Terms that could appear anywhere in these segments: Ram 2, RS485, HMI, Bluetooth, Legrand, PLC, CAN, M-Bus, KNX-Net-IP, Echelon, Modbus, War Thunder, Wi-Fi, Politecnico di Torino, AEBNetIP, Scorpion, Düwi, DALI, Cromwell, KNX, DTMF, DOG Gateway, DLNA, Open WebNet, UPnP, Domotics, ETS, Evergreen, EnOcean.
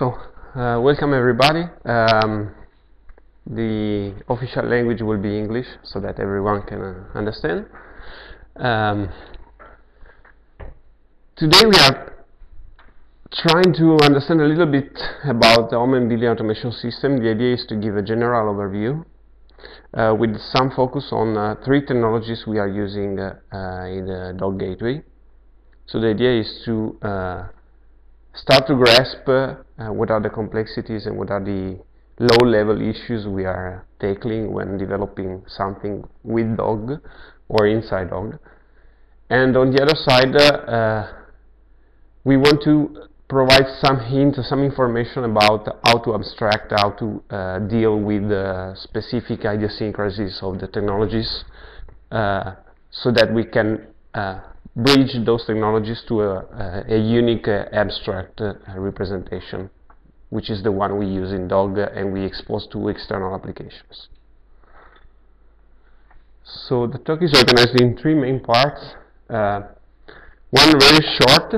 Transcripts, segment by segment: So, welcome everybody. The official language will be English so that everyone can understand. Today we are trying to understand a little bit about the home and building automation system. The idea is to give a general overview with some focus on three technologies we are using in the DOG Gateway. So the idea is to start to grasp what are the complexities and what are the low-level issues we are tackling when developing something with DOG or inside DOG. And on the other side, we want to provide some hints, some information about how to abstract, how to deal with specific idiosyncrasies of the technologies so that we can bridge those technologies to a unique abstract representation, which is the one we use in DOG and we expose to external applications. So the talk is organized in three main parts. One very short,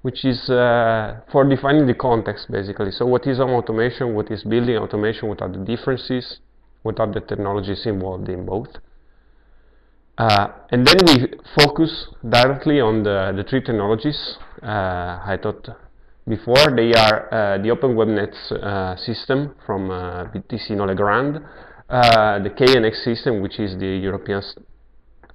which is for defining the context basically. So what is home automation, what is building automation, what are the differences, what are the technologies involved in both. And then we focus directly on the three technologies I thought before. They are the Open WebNet system from BTicino Legrand, the KNX system, which is the European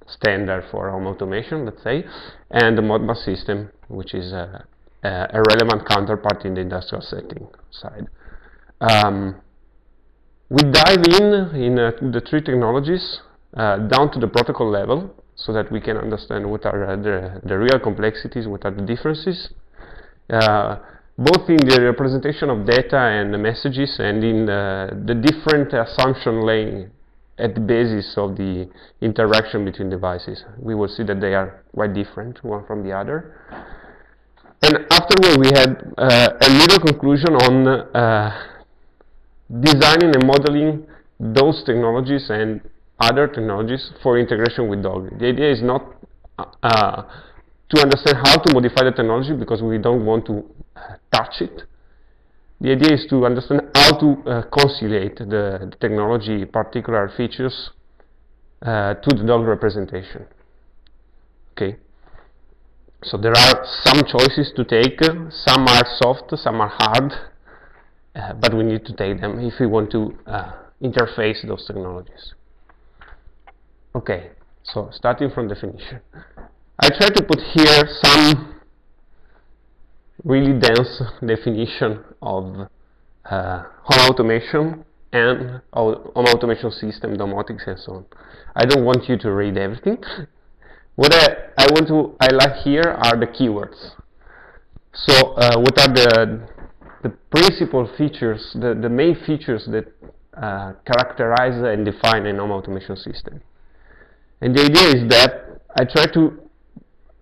standard for home automation, let's say, and the Modbus system, which is a relevant counterpart in the industrial setting side. We dive in the three technologies down to the protocol level so that we can understand what are the real complexities, what are the differences, both in the representation of data and the messages and in the different assumption laying at the basis of the interaction between devices. We will see that they are quite different one from the other. And afterward we had a little conclusion on designing and modeling those technologies and other technologies for integration with DOG. The idea is not to understand how to modify the technology, because we don't want to touch it. The idea is to understand how to conciliate the technology particular features to the DOG representation. Okay. So there are some choices to take. Some are soft, some are hard, but we need to take them if we want to interface those technologies. Okay, so starting from definition, I try to put here some really dense definition of home automation and home automation system, domotics and so on. I don't want you to read everything. What I want to highlight here are the keywords. So what are the principal features, the main features that characterize and define a home automation system. And the idea is that I try to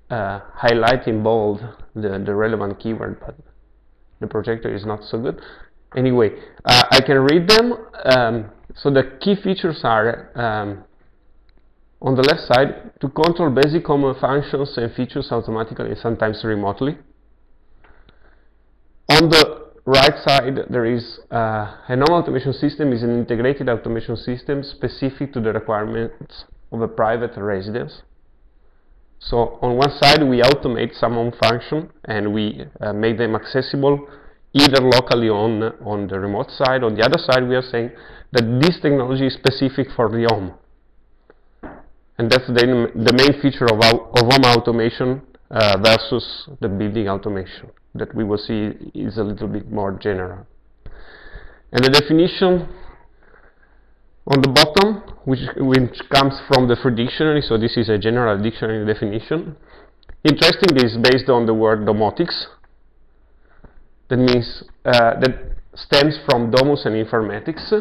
highlight in bold the relevant keyword, but the projector is not so good. Anyway, I can read them. So the key features are, on the left side, to control basic common functions and features automatically and sometimes remotely. On the right side, there is a home automation system is an integrated automation system specific to the requirements of a private residence. So on one side we automate some home function and we make them accessible either locally on the remote side. On the other side we are saying that this technology is specific for the home. And that's the main feature of home automation versus the building automation that we will see is a little bit more general. And the definition on the bottom, which comes from the free dictionary, so this is a general dictionary definition. Interestingly, it's based on the word domotics. That means that stems from domus and informatics.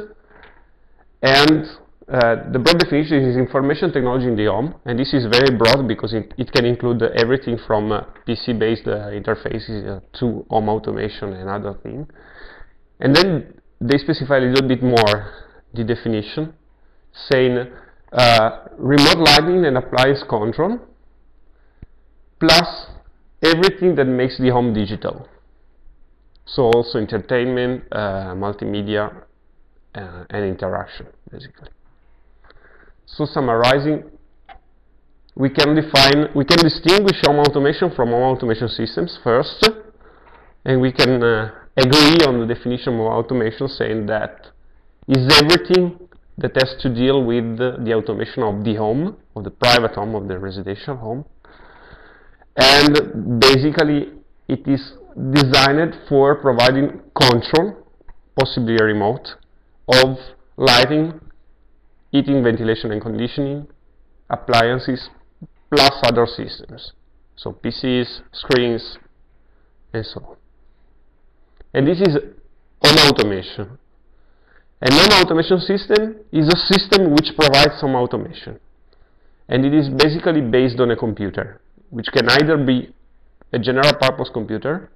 And the broad definition is information technology in the home, and this is very broad because it can include everything from PC-based interfaces to home automation and other things. And then they specify a little bit more the definition, saying remote lighting and appliance control plus everything that makes the home digital. So also entertainment, multimedia, and interaction, basically. So summarizing, we can distinguish home automation from home automation systems first, and we can agree on the definition of automation, saying that is everything that has to deal with the automation of the home, of the private home, of the residential home, and basically it is designed for providing control, possibly a remote, of lighting, heating, ventilation and conditioning, appliances, plus other systems, so PCs, screens, and so on. And this is home automation. A non-automation system is a system which provides some automation, and it is basically based on a computer, which can either be a general purpose computer,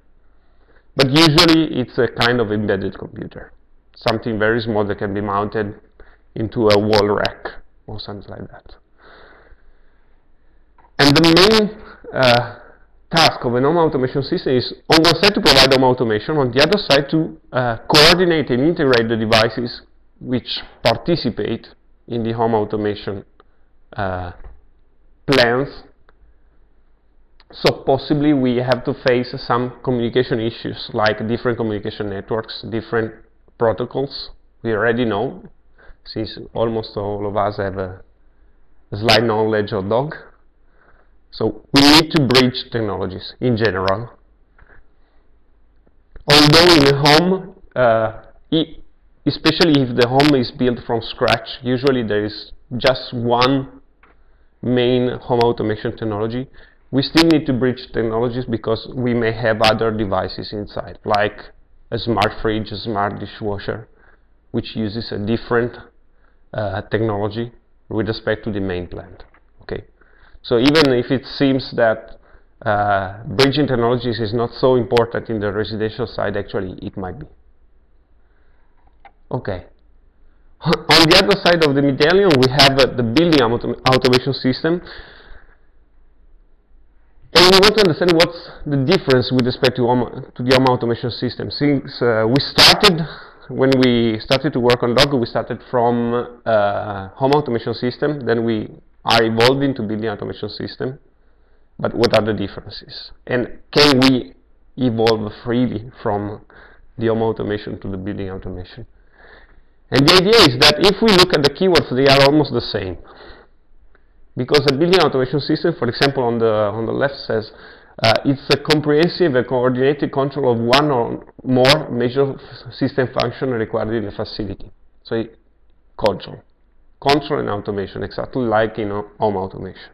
but usually it's a kind of embedded computer, something very small that can be mounted into a wall rack or something like that. And the main task of a home automation system is, on one side, to provide home automation, on the other side, to coordinate and integrate the devices which participate in the home automation plans. So possibly we have to face some communication issues, like different communication networks, different protocols. We already know, since almost all of us have a slight knowledge of DOG. So we need to bridge technologies in general. Although in a home, especially if the home is built from scratch, usually there is just one main home automation technology. We still need to bridge technologies because we may have other devices inside, like a smart fridge, a smart dishwasher, which uses a different technology with respect to the main plant. Okay. So even if it seems that bridging technologies is not so important in the residential side, actually it might be. Okay. On the other side of the medallion, we have the building automation system, and we want to understand what's the difference with respect to the home automation system. Since when we started to work on DOG, we started from home automation system, then we are evolving to building automation system, but what are the differences? And can we evolve freely from the home automation to the building automation? And the idea is that if we look at the keywords, they are almost the same. Because a building automation system, for example, on the left says, it's a comprehensive and coordinated control of one or more major system function required in the facility. So control and automation, exactly like in home automation.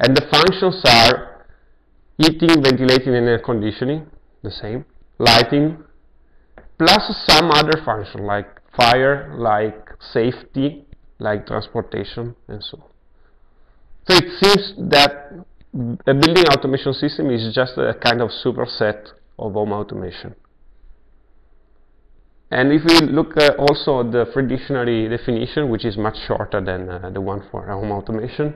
And the functions are heating, ventilating and air conditioning, the same, lighting, plus some other function like fire, like safety, like transportation, and so on. So it seems that a building automation system is just a kind of superset of home automation. And if we look also at the free dictionary definition, which is much shorter than the one for home automation,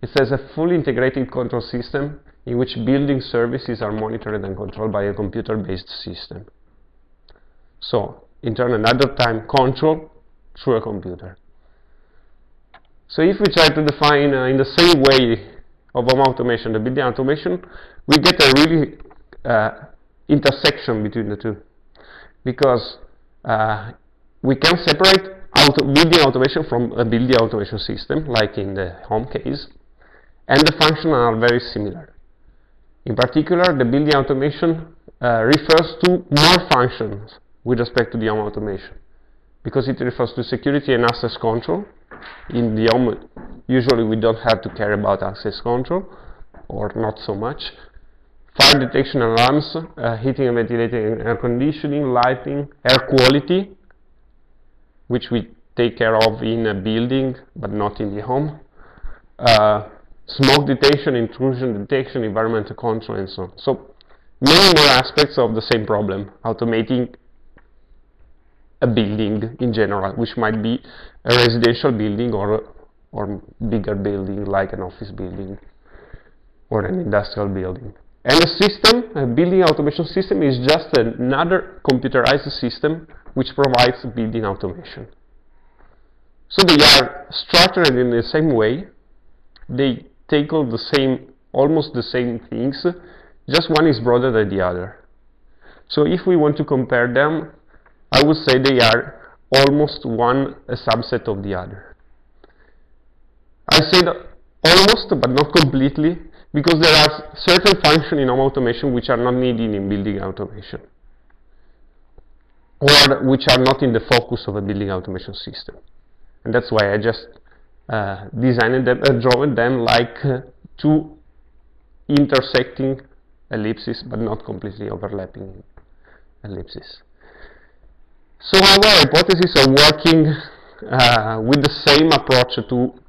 it says a fully integrated control system in which building services are monitored and controlled by a computer-based system. So, in turn, another time, control through a computer. So if we try to define in the same way of home automation, the building automation, we get a really intersection between the two. Because we can separate building automation from a building automation system, like in the home case, and the functions are very similar. In particular, the building automation refers to more functions with respect to the home automation, because it refers to security and access control. In the home, usually we don't have to care about access control, or not so much. Fire detection alarms, heating and ventilating, air conditioning, lighting, air quality, which we take care of in a building but not in the home, smoke detection, intrusion detection, environmental control, and so on. So many more aspects of the same problem, automating a building in general, which might be a residential building or bigger building like an office building or an industrial building. And the system, a building automation system, is just another computerized system which provides building automation. So they are structured in the same way, they tackle the same, almost the same things, just one is broader than the other. So if we want to compare them, I would say they are almost one a subset of the other. I said almost, but not completely, because there are certain functions in home automation which are not needed in building automation, or which are not in the focus of a building automation system. And that's why I just designed them, drawn them like two intersecting ellipses, but not completely overlapping ellipses. So our hypotheses are working with the same approach to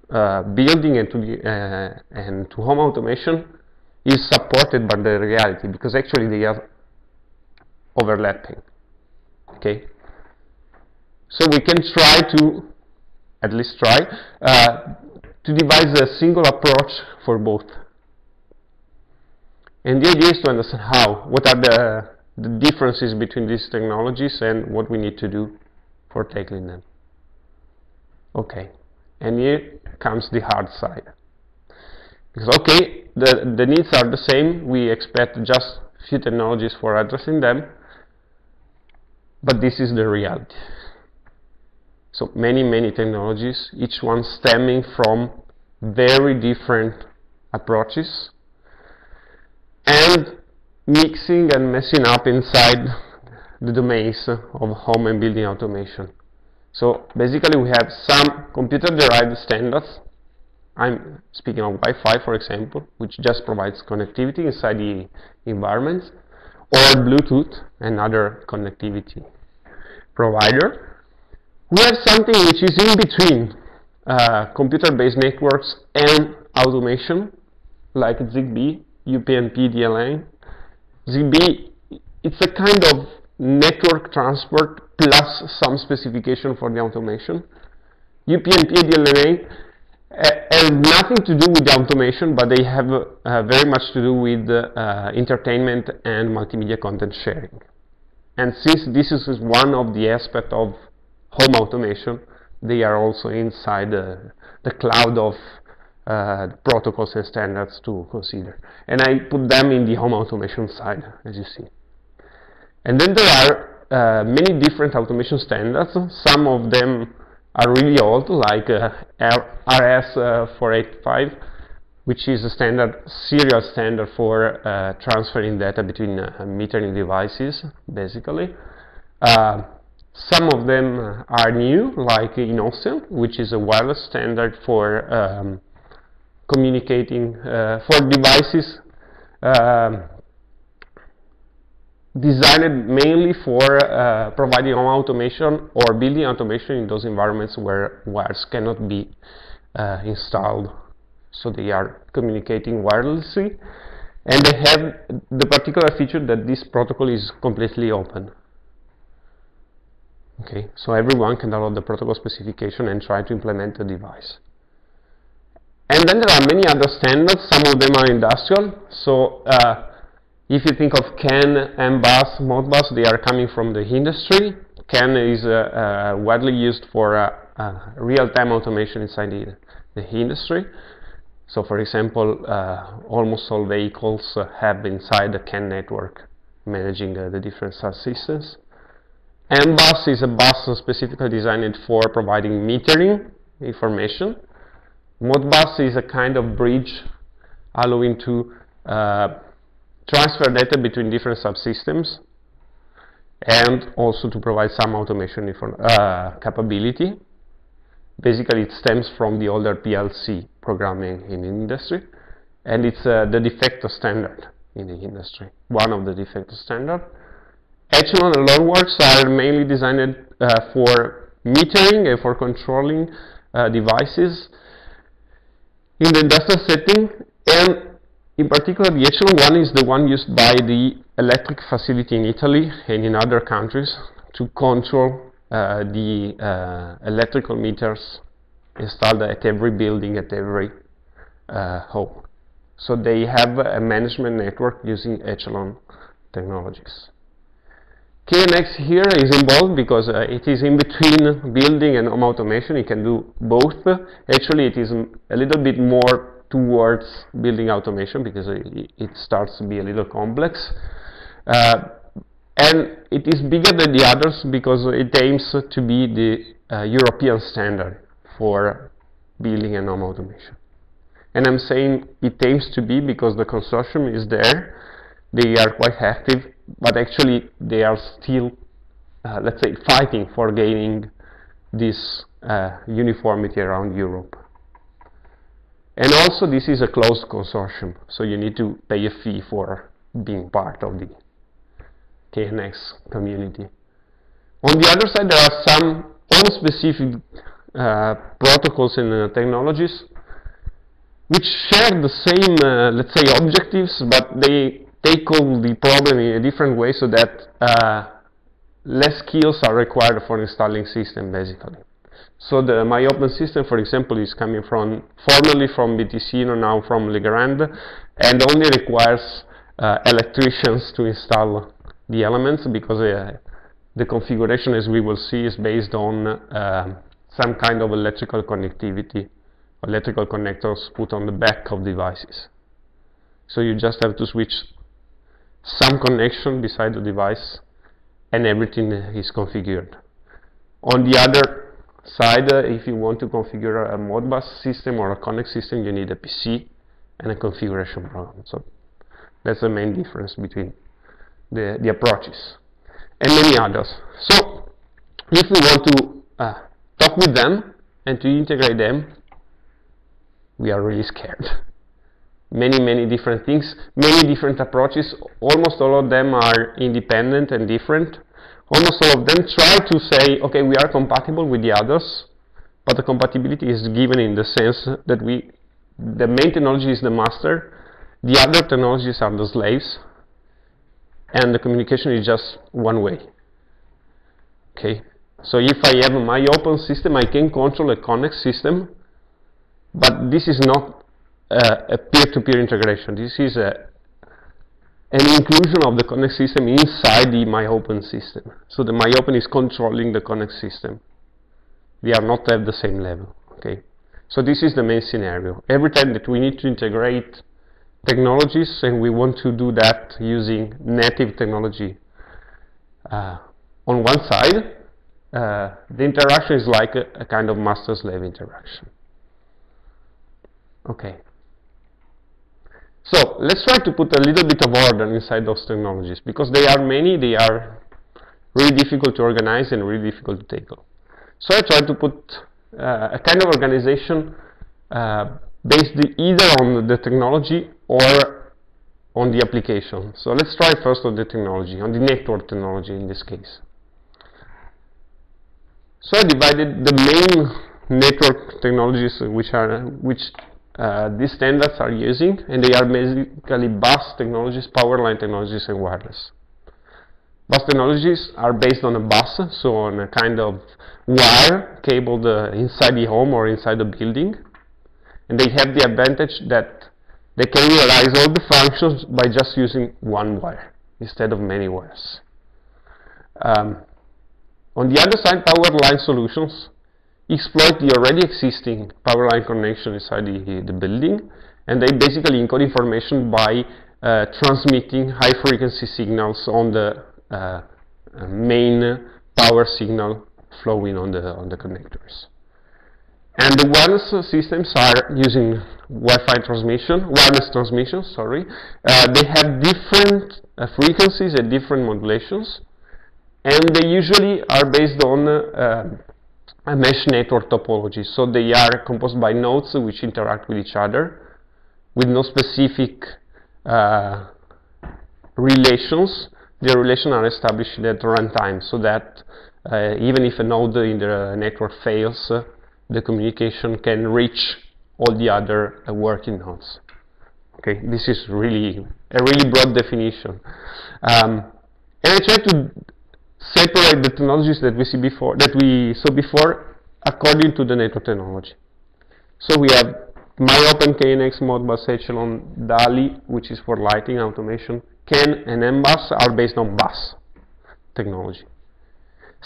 building and to home automation is supported by the reality, because actually they are overlapping. Okay, so we can try to, at least try, to devise a single approach for both. And the idea is to understand how, what are the differences between these technologies and what we need to do for tackling them. Okay. And here comes the hard side. Because, okay, the needs are the same, we expect just few technologies for addressing them, but this is the reality. So many, many technologies, each one stemming from very different approaches and mixing and messing up inside the domains of home and building automation. So basically we have some computer-derived standards. I'm speaking of Wi-Fi, for example, which just provides connectivity inside the environments, or Bluetooth, another connectivity provider. We have something which is in between computer-based networks and automation, like Zigbee, UPnP, DLNA. Zigbee, it's a kind of network transport plus some specification for the automation. UPnP and DLNA have nothing to do with the automation, but they have very much to do with entertainment and multimedia content sharing. And since this is one of the aspects of home automation, they are also inside the cloud of protocols and standards to consider. And I put them in the home automation side, as you see. And then there are many different automation standards. Some of them are really old, like RS485, which is a standard, serial standard for transferring data between metering devices, basically. Some of them are new, like EnOcean, which is a wireless standard for communicating for devices designed mainly for providing home automation or building automation in those environments where wires cannot be installed. So they are communicating wirelessly, and they have the particular feature that this protocol is completely open. Okay, so everyone can download the protocol specification and try to implement the device. And then there are many other standards, some of them are industrial. So if you think of CAN, M-Bus, Modbus, they are coming from the industry. CAN is widely used for real-time automation inside the industry. So, for example, almost all vehicles have inside the CAN network managing the different subsystems. M-Bus is a bus specifically designed for providing metering information. Modbus is a kind of bridge allowing to transfer data between different subsystems and also to provide some automation capability. Basically, it stems from the older PLC programming in the industry, and it's the de facto standard in the industry, one of the de facto standards. Echelon and LoRaWAX are mainly designed for metering and for controlling devices in the industrial setting, and in particular, the Echelon one is the one used by the electric facility in Italy and in other countries to control the electrical meters installed at every building, at every home. So they have a management network using Echelon technologies. KNX here is involved because it is in between building and home automation. It can do both. Actually, it is a little bit more towards building automation because it starts to be a little complex. And it is bigger than the others because it aims to be the European standard for building and home automation. And I'm saying it aims to be because the consortium is there. They are quite active. But actually, they are still, let's say, fighting for gaining this uniformity around Europe. And also, this is a closed consortium, so you need to pay a fee for being part of the KNX community. On the other side, there are some own-specific protocols and technologies which share the same, let's say, objectives, but they tackle the problem in a different way so that less skills are required for installing system, basically. So the MyOpen system, for example, is coming from formerly from BTicino, now from Legrand, and only requires electricians to install the elements because the configuration, as we will see, is based on some kind of electrical connectivity, electrical connectors put on the back of devices. So you just have to switch some connection beside the device and everything is configured. On the other side, if you want to configure a Modbus system or a KNX system, you need a PC and a configuration program. So that's the main difference between the approaches and many others. So if we want to talk with them and to integrate them, we are really scared. Many different things, many different approaches. Almost all of them are independent and different. Almost all of them try to say, okay, we are compatible with the others, but the compatibility is given in the sense that the main technology is the master, the other technologies are the slaves, and the communication is just one way. Okay, so if I have my open system, I can control a KNX system, but this is not a peer-to-peer integration. This is an inclusion of the KNX system inside the MyOpen system. So the MyOpen is controlling the KNX system. We are not at the same level. Okay. So this is the main scenario. Every time that we need to integrate technologies, and we want to do that using native technology on one side, the interaction is like a kind of master-slave interaction. Okay. So let's try to put a little bit of order inside those technologies, because they are many, they are really difficult to organize and really difficult to tackle. So I try to put a kind of organization based either on the technology or on the application. So let's try first on the technology, on the network technology in this case. So I divided the main network technologies which these standards are using, and they are basically bus technologies, power line technologies, and wireless. Bus technologies are based on a bus, so on a kind of wire cabled inside the home or inside the building, and they have the advantage that they can realize all the functions by just using one wire instead of many wires. On the other side, power line solutions exploit the already existing power line connection inside the building, and they basically encode information by transmitting high frequency signals on the main power signal flowing on the connectors. And the wireless systems are using Wi-Fi transmission, wireless transmission, sorry. They have different frequencies and different modulations, and they usually are based on a mesh network topology, so they are composed by nodes which interact with each other with no specific relations. The relations are established at runtime, so that even if a node in the network fails, the communication can reach all the other working nodes. Okay, this is really a really broad definition, and I try to separate the technologies that we saw before according to the network technology. So we have MyOpen, KNX, Modbus, Echelon, DALI, which is for lighting automation, CAN and M-Bus are based on bus technology.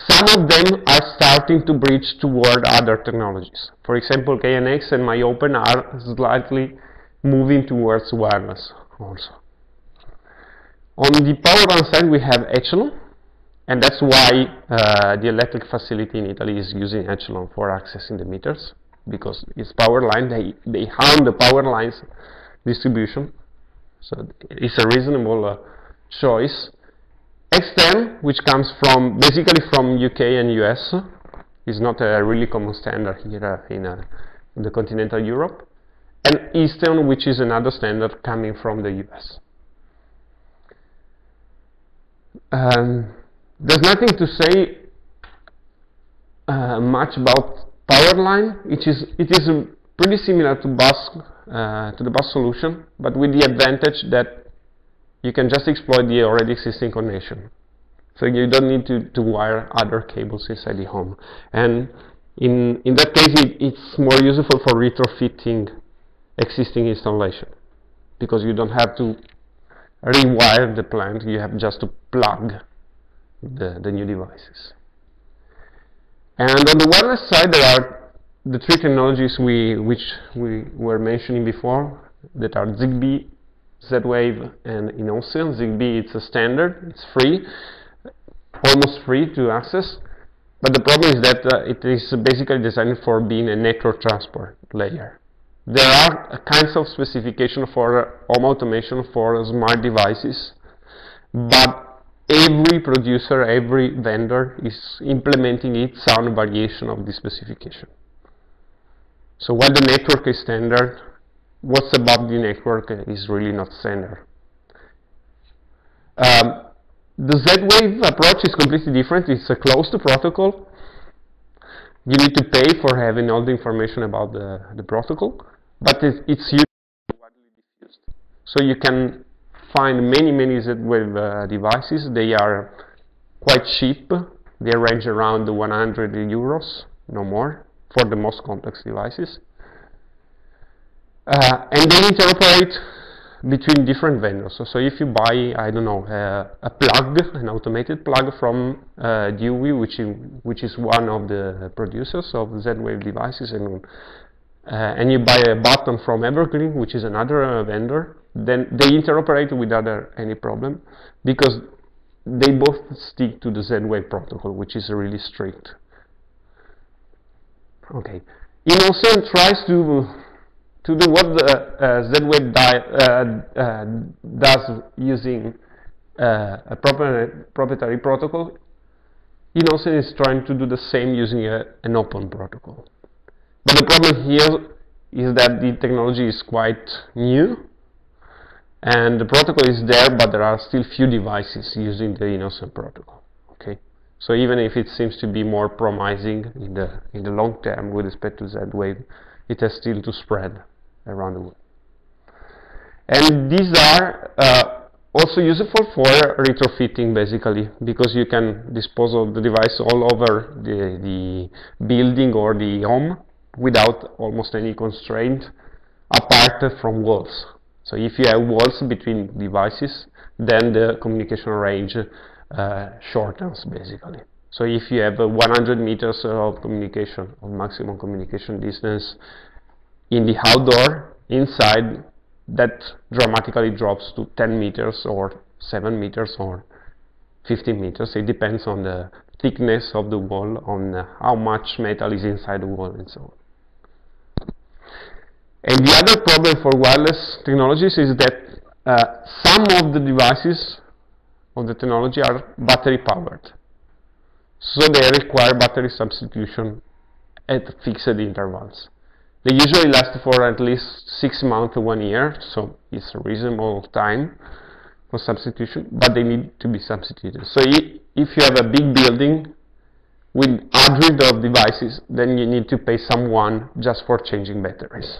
Some of them are starting to bridge toward other technologies. For example, KNX and MyOpen are slightly moving towards wireless also. On the power side, we have Echelon, and that's why the electric facility in Italy is using Echelon for accessing the meters, because it's power line, they harm the power lines distribution, so it's a reasonable choice. X10, which comes from basically from UK and US, is not a really common standard here in the continental Europe, and Easton, which is another standard coming from the US. There's nothing to say much about Powerline. It is pretty similar to bus to the bus solution, but with the advantage that you can just exploit the already existing connection, so you don't need to wire other cables inside the home, and in that case it's more useful for retrofitting existing installation, because you don't have to rewire the plant, you have just to plug the new devices. And on the wireless side, there are the three technologies which we were mentioning before, that are Zigbee, Z-Wave and EnOcean. Zigbee, it's a standard, it's free, almost free to access, but the problem is that it is basically designed for being a network transport layer. There are kinds of specification for home automation for smart devices, but every producer, every vendor is implementing its own variation of the specification. So while the network is standard, what's above the network is really not standard. The Z-Wave approach is completely different. It's a closed protocol. You need to pay for having all the information about the protocol, but it's widely diffused. So you can find many Z-Wave devices. They are quite cheap. They range around 100 euros, no more, for the most complex devices. And they interoperate between different vendors. So if you buy, I don't know, a plug, an automated plug from Düwi, which is one of the producers of Z-Wave devices, and you buy a button from Evergreen, which is another vendor, then they interoperate without any problem, because they both stick to the Z-Wave protocol, which is really strict. Okay, EnOcean tries to do what the Z-Wave does using a proprietary protocol. EnOcean is trying to do the same using an open protocol. But the problem here is that the technology is quite new, and the protocol is there, but there are still few devices using the EnOcean protocol. Okay, so even if it seems to be more promising in the long term with respect to Z-Wave, it has still to spread around the world. And these are also useful for retrofitting, basically, because you can dispose of the device all over the building or the home without almost any constraint apart from walls. So if you have walls between devices, then the communication range shortens, basically. So if you have 100 meters of communication, of maximum communication distance in the outdoor, inside, that dramatically drops to 10 meters or 7 meters or 15 meters. It depends on the thickness of the wall, on how much metal is inside the wall, and so on. And the other problem for wireless technologies is that some of the devices of the technology are battery powered. So they require battery substitution at fixed intervals. They usually last for at least 6 months to 1 year, so it's a reasonable time for substitution, but they need to be substituted. So if you have a big building with hundreds of devices, then you need to pay someone just for changing batteries.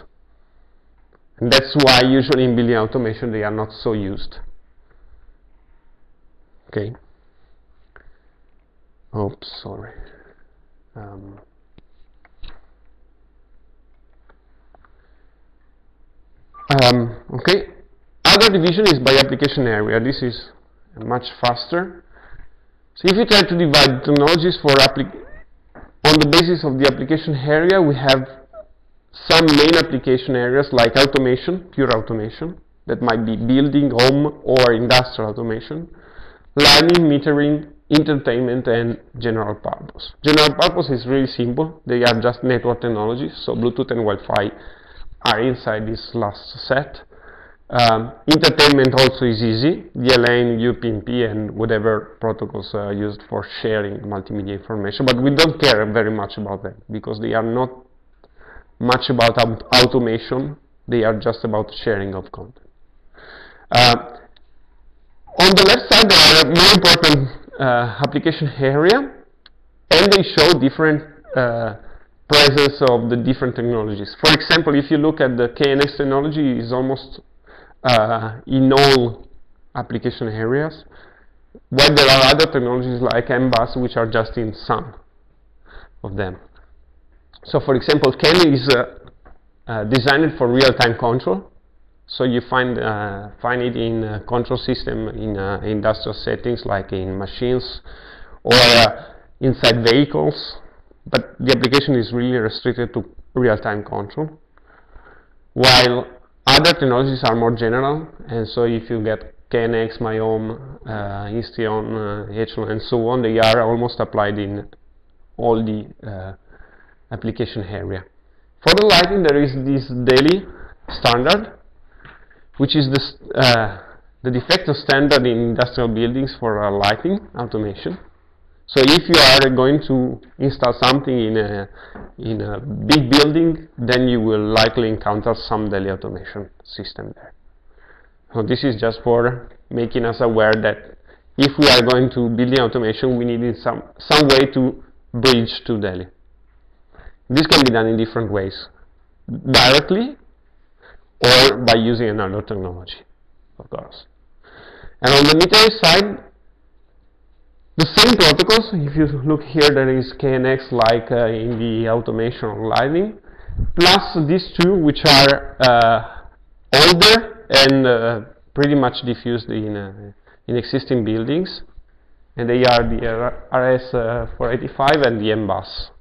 And that's why usually in building automation they are not so used. Okay. Oops, sorry. Okay. Other division is by application area. This is much faster. So if you try to divide technologies for on the basis of the application area, we have some main application areas like automation, pure automation, that might be building, home, or industrial automation, lighting, metering, entertainment, and general purpose. General purpose is really simple. They are just network technologies, so Bluetooth and Wi-Fi are inside this last set. Entertainment also is easy, DLNA, UPnP, and whatever protocols are used for sharing multimedia information, but we don't care very much about them because they are not much about automation, they are just about sharing of content. On the left side there are more important application area, and they show different presence of the different technologies. For example, if you look at the KNX technology, is almost in all application areas, while there are other technologies like M-Bus which are just in some of them. So for example, CAN is designed for real-time control, so you find it in control system in industrial settings like in machines or inside vehicles, but the application is really restricted to real-time control, while other technologies are more general, and so if you get KNX, MyOpen, Echelon, Echelon, and so on, they are almost applied in all the application area. For the lighting, there is this DALI standard, which is the de facto standard in industrial buildings for lighting automation. So if you are going to install something in a big building, then you will likely encounter some DALI automation system there. So this is just for making us aware that if we are going to building automation, we need some way to bridge to DALI. This can be done in different ways, directly or by using another technology, of course. And on the metering side, the same protocols. If you look here, there is KNX like in the automation or lighting, plus these two which are older and pretty much diffused in existing buildings, and they are the RS485 and the M-Bus,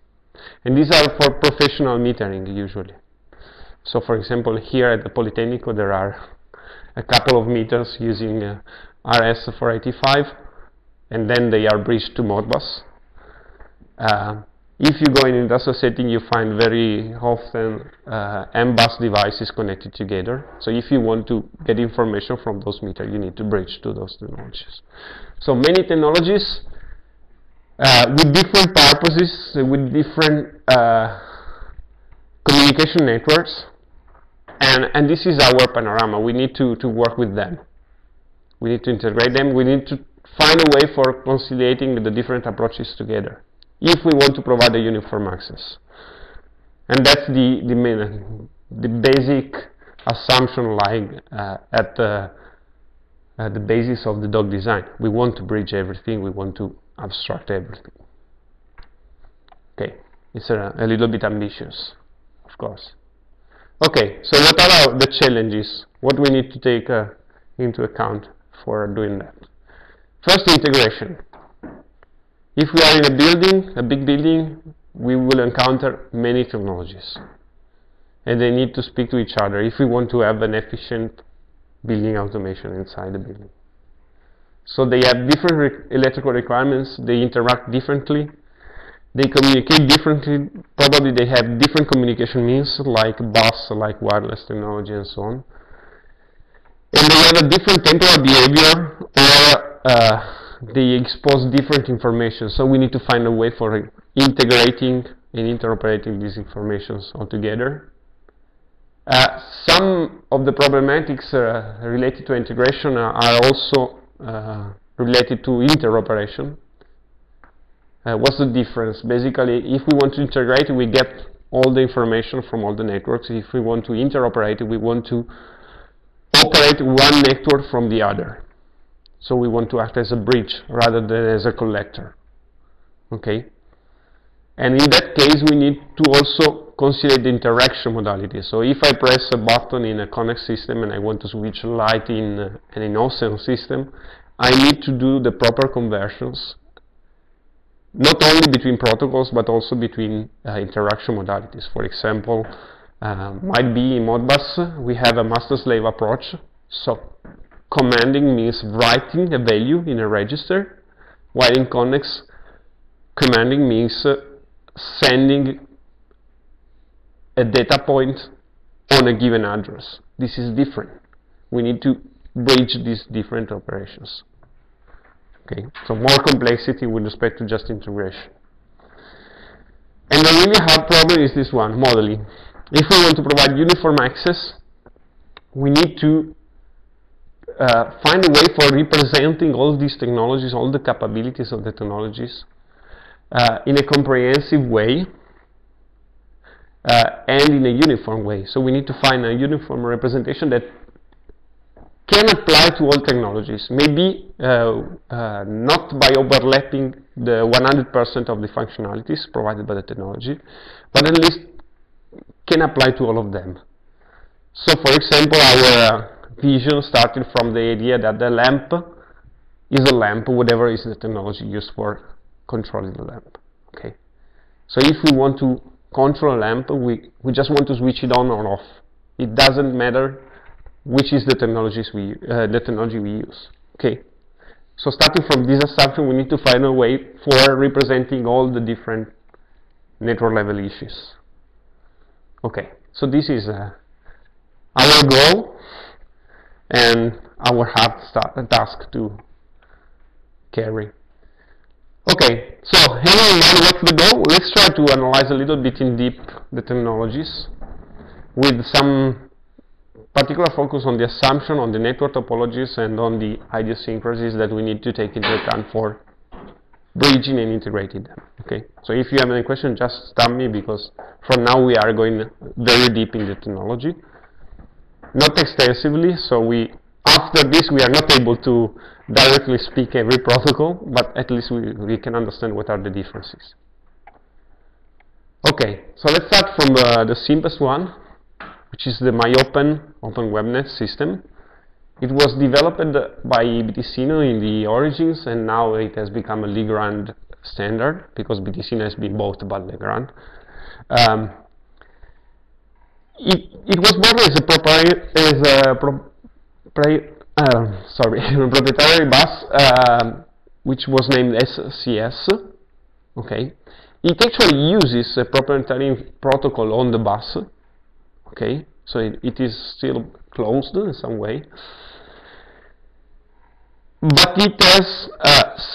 and these are for professional metering usually. So for example, here at the Politecnico there are a couple of meters using RS485, and then they are bridged to Modbus. If you go in industrial setting, you find very often M-Bus devices connected together. So if you want to get information from those meters, you need to bridge to those technologies. So many technologies with different purposes, with different communication networks, and this is our panorama. We need to work with them. We need to integrate them. We need to find a way for conciliating the different approaches together if we want to provide a uniform access. And that's the basic assumption lying at the basis of the DOG design. We want to bridge everything, we want to abstract everything. Okay, it's a little bit ambitious, of course. Okay, so what are the challenges? What we need to take into account for doing that? First, integration. If we are in a building, a big building, we will encounter many technologies, and they need to speak to each other if we want to have an efficient building automation inside the building. So they have different electrical requirements, they interact differently, they communicate differently, probably they have different communication means like bus, like wireless technology and so on. And they have a different temporal behavior, or they expose different information, so we need to find a way for integrating and interoperating these informations altogether. Some of the problematics related to integration are also related to interoperation. What's the difference? Basically, if we want to integrate, we get all the information from all the networks. If we want to interoperate, we want to operate one network from the other. So we want to act as a bridge rather than as a collector. Okay, And in that case, we need to also consider the interaction modality. So if I press a button in a KNX system and I want to switch light in an EnOcean system, I need to do the proper conversions, not only between protocols, but also between interaction modalities. For example, might be in Modbus, we have a master-slave approach. So commanding means writing a value in a register, while in KNX, commanding means sending a data point on a given address. This is different. We need to bridge these different operations. Okay, so more complexity with respect to just integration. And the really hard problem is this one, modeling. If we want to provide uniform access, we need to find a way for representing all these technologies, all the capabilities of the technologies in a comprehensive way. And in a uniform way. So we need to find a uniform representation that can apply to all technologies, maybe not by overlapping the 100% of the functionalities provided by the technology, but at least can apply to all of them. So for example, our vision started from the idea that the lamp is a lamp, whatever is the technology used for controlling the lamp. Okay. So if we want to control lamp, we just want to switch it on or off. It doesn't matter which is the technologies the technology we use. Okay, so starting from this assumption, we need to find a way for representing all the different network level issues. Okay, so this is our goal and our hard task to carry. Okay, so hanging on, what's the goal? Let's try to analyze a little bit in deep the technologies with some particular focus on the assumption, on the network topologies, and on the idiosyncrasies that we need to take into account for bridging and integrating them. Okay, so if you have any question, just stop me, because from now we are going very deep in the technology. Not extensively, so we after this, we are not able to directly speak every protocol, but at least we can understand what are the differences. Okay, so let's start from the simplest one, which is the MyOpen Open WebNet system. It was developed by BTicino in the origins, and now it has become a Legrand standard, because BTicino has been bought by Legrand. It was born as a proprietary bus, which was named SCS. Okay, it actually uses a proprietary protocol on the bus. Okay, so it is still closed in some way, but it has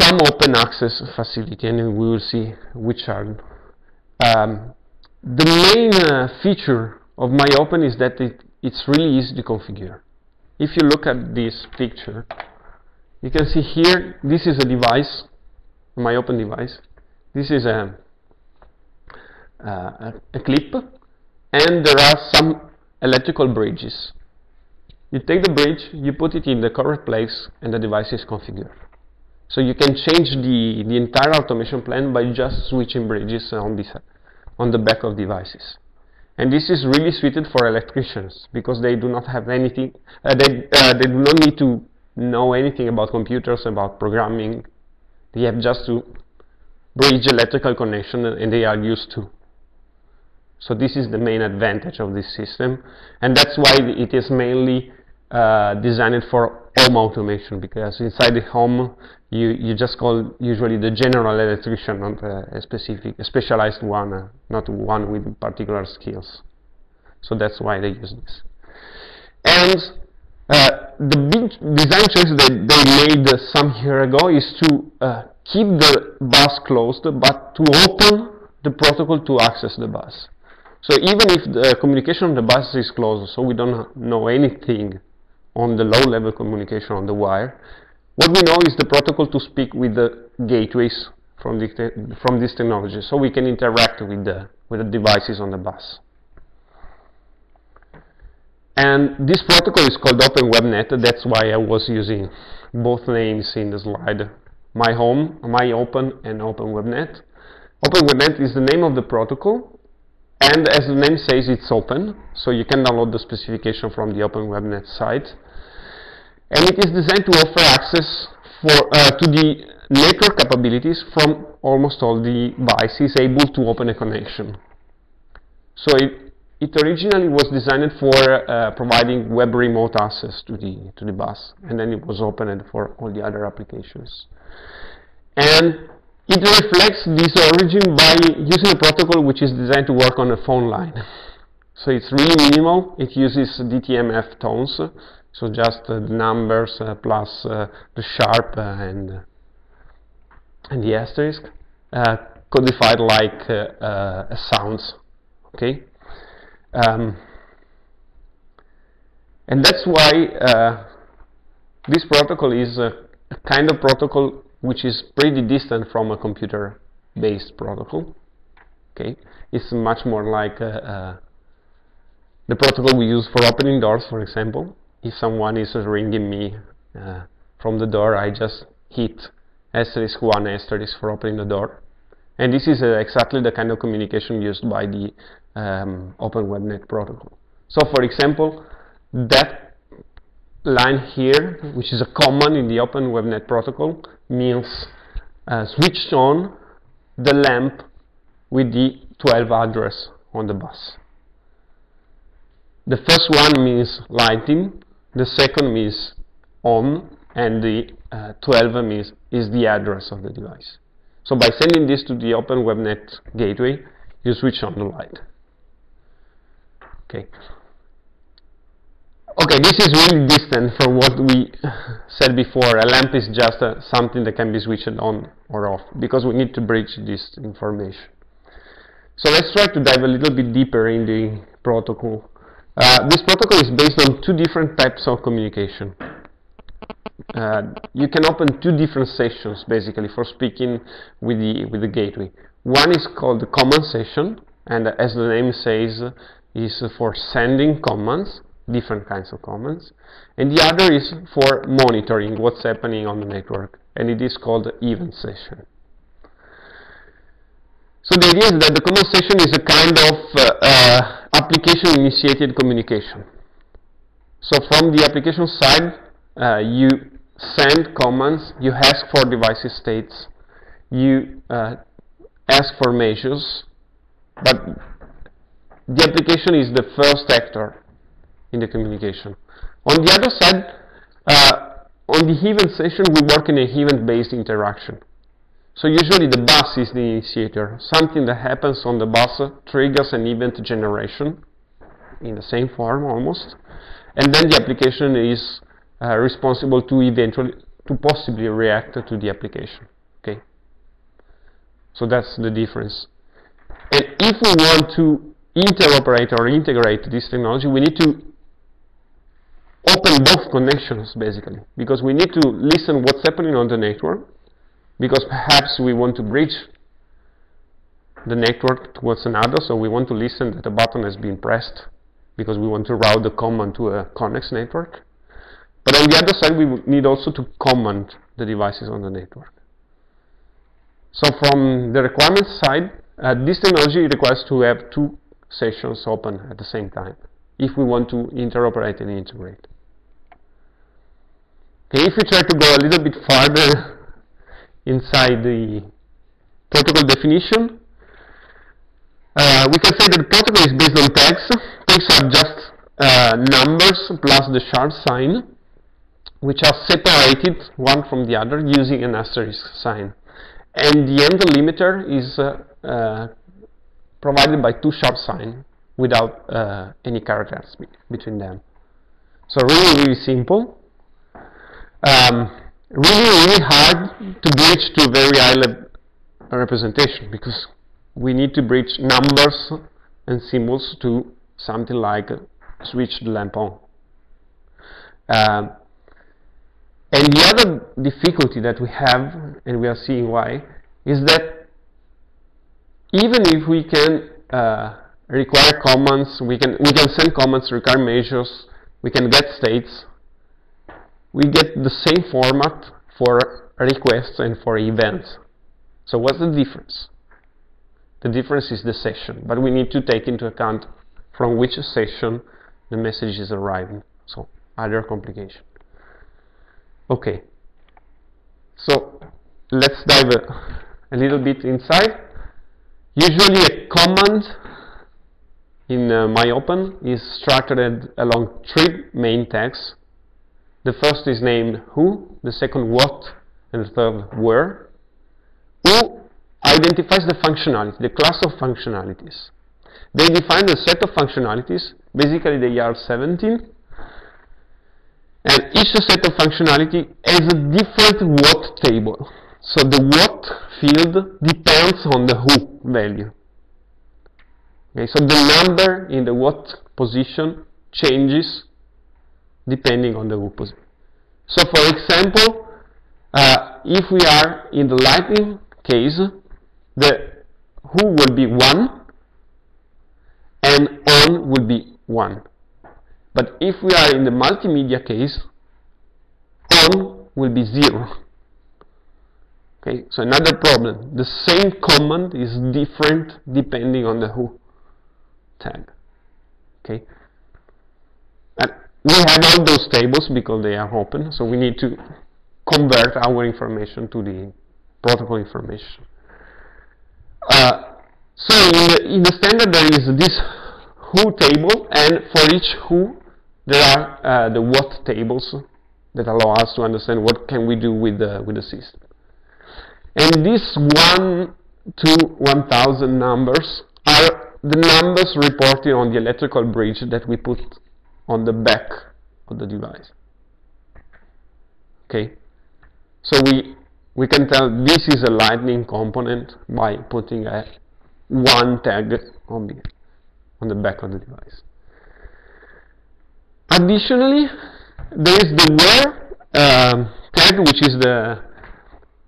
some open access facility, and we will see which are. The main feature of MyOpen is that it's really easy to configure. If you look at this picture, you can see here, this is a device, MyOpen device. This is a clip, and there are some electrical bridges. You take the bridge, you put it in the correct place, and the device is configured. So you can change the entire automation plan by just switching bridges on the back of devices. And this is really suited for electricians, because they do not have anything, they do not need to know anything about computers, about programming. They have just to bridge electrical connection, and they are used to. So this is the main advantage of this system, and that's why it is mainly designed for home automation, because inside the home you just call usually the general electrician, not a specialized one, not one with particular skills. So that's why they use this. And the big design choice that they made some year ago is to keep the bus closed, but to open the protocol to access the bus. So even if the communication on the bus is closed, so we don't know anything on the low-level communication on the wire, what we know is the protocol to speak with the gateways from this technology, so we can interact with the devices on the bus. And this protocol is called Open WebNet. That's why I was using both names in the slide, MyOpen and Open WebNet. Open WebNet is the name of the protocol, and as the name says, it's open, so you can download the specification from the Open WebNet site. And it is designed to offer access to the network capabilities from almost all the devices able to open a connection. So it originally was designed for providing web remote access to the bus, and then it was opened for all the other applications. And it reflects this origin by using a protocol which is designed to work on a phone line. So it's really minimal. It uses DTMF tones, so just the numbers plus the sharp and the asterisk, codified like sounds. Okay. And that's why this protocol is a kind of protocol which is pretty distant from a computer-based protocol. Okay, it's much more like the protocol we use for opening doors, for example. If someone is ringing me from the door, I just hit *1* for opening the door. And this is exactly the kind of communication used by the Open WebNet protocol. So, for example, that line here, which is a command in the Open WebNet protocol, means switch on the lamp with the 12 address on the bus. The first one means lighting, the second means on, and the 12 means is the address of the device. So by sending this to the Open WebNet gateway, you switch on the light. Okay. Okay, this is really distant from what we said before. A lamp is just something that can be switched on or off, because we need to bridge this information. So let's try to dive a little bit deeper in the protocol. This protocol is based on two different types of communication. You can open two different sessions basically for speaking with the gateway. One is called the command session, and as the name says, is for sending commands, different kinds of commands, and the other is for monitoring what's happening on the network, and it is called the event session. So the idea is that the command session is a kind of application initiated communication. So from the application side, you send commands, you ask for device states, you ask for measures, but the application is the first actor in the communication. On the other side, on the event session, we work in an event-based interaction. So usually the bus is the initiator. Something that happens on the bus triggers an event generation, in the same form almost, and then the application is responsible to eventually, to possibly react to the application. Okay, so that's the difference. And if we want to interoperate or integrate this technology, we need to open both connections basically, because we need to listen what's happening on the network, because perhaps we want to bridge the network towards another, so we want to listen that a button has been pressed, because we want to route the command to a KNX network. But on the other side, we need also to comment the devices on the network. So from the requirements side, this technology requires to have two sessions open at the same time, if we want to interoperate and integrate. Okay, if we try to go a little bit farther inside the protocol definition, we can say that the protocol is based on tags. Tags are just numbers plus the sharp sign, which are separated one from the other using an asterisk sign. And the end delimiter is provided by two sharp signs without any characters between them. So really, really simple. Really, really hard to bridge to a very high level representation, because we need to bridge numbers and symbols to something like switch the lamp on. And the other difficulty that we have, and we are seeing why, is that even if we can require commands, we can send commands, require measures, we can get states, we get the same format for requests and for events. So what's the difference? The difference is the session, but we need to take into account from which session the message is arriving, so other complication. Okay, so let's dive a little bit inside. Usually a command in MyOpen is structured along three main tags. The first is named who, the second what, and the third where. Who identifies the functionality, the class of functionalities. They define a set of functionalities, basically they are 17, and each set of functionality has a different what table. So the what field depends on the who value. Okay, so the number in the what position changes depending on the who position. So for example, if we are in the lightning case, the who will be 1 and on will be 1. But if we are in the multimedia case, on will be 0. Okay, so another problem, the same command is different depending on the who tag. Okay, and we have all those tables because they are open, so we need to convert our information to the protocol information. So in the standard there is this who table, and for each who there are the what tables that allow us to understand what can we do with the system. And these 1 to 1000 numbers are the numbers reported on the electrical bridge that we put on the back of the device. Okay, so we can tell this is a lightning component by putting a 1 tag on the back of the device. Additionally, there is the where tag, which is the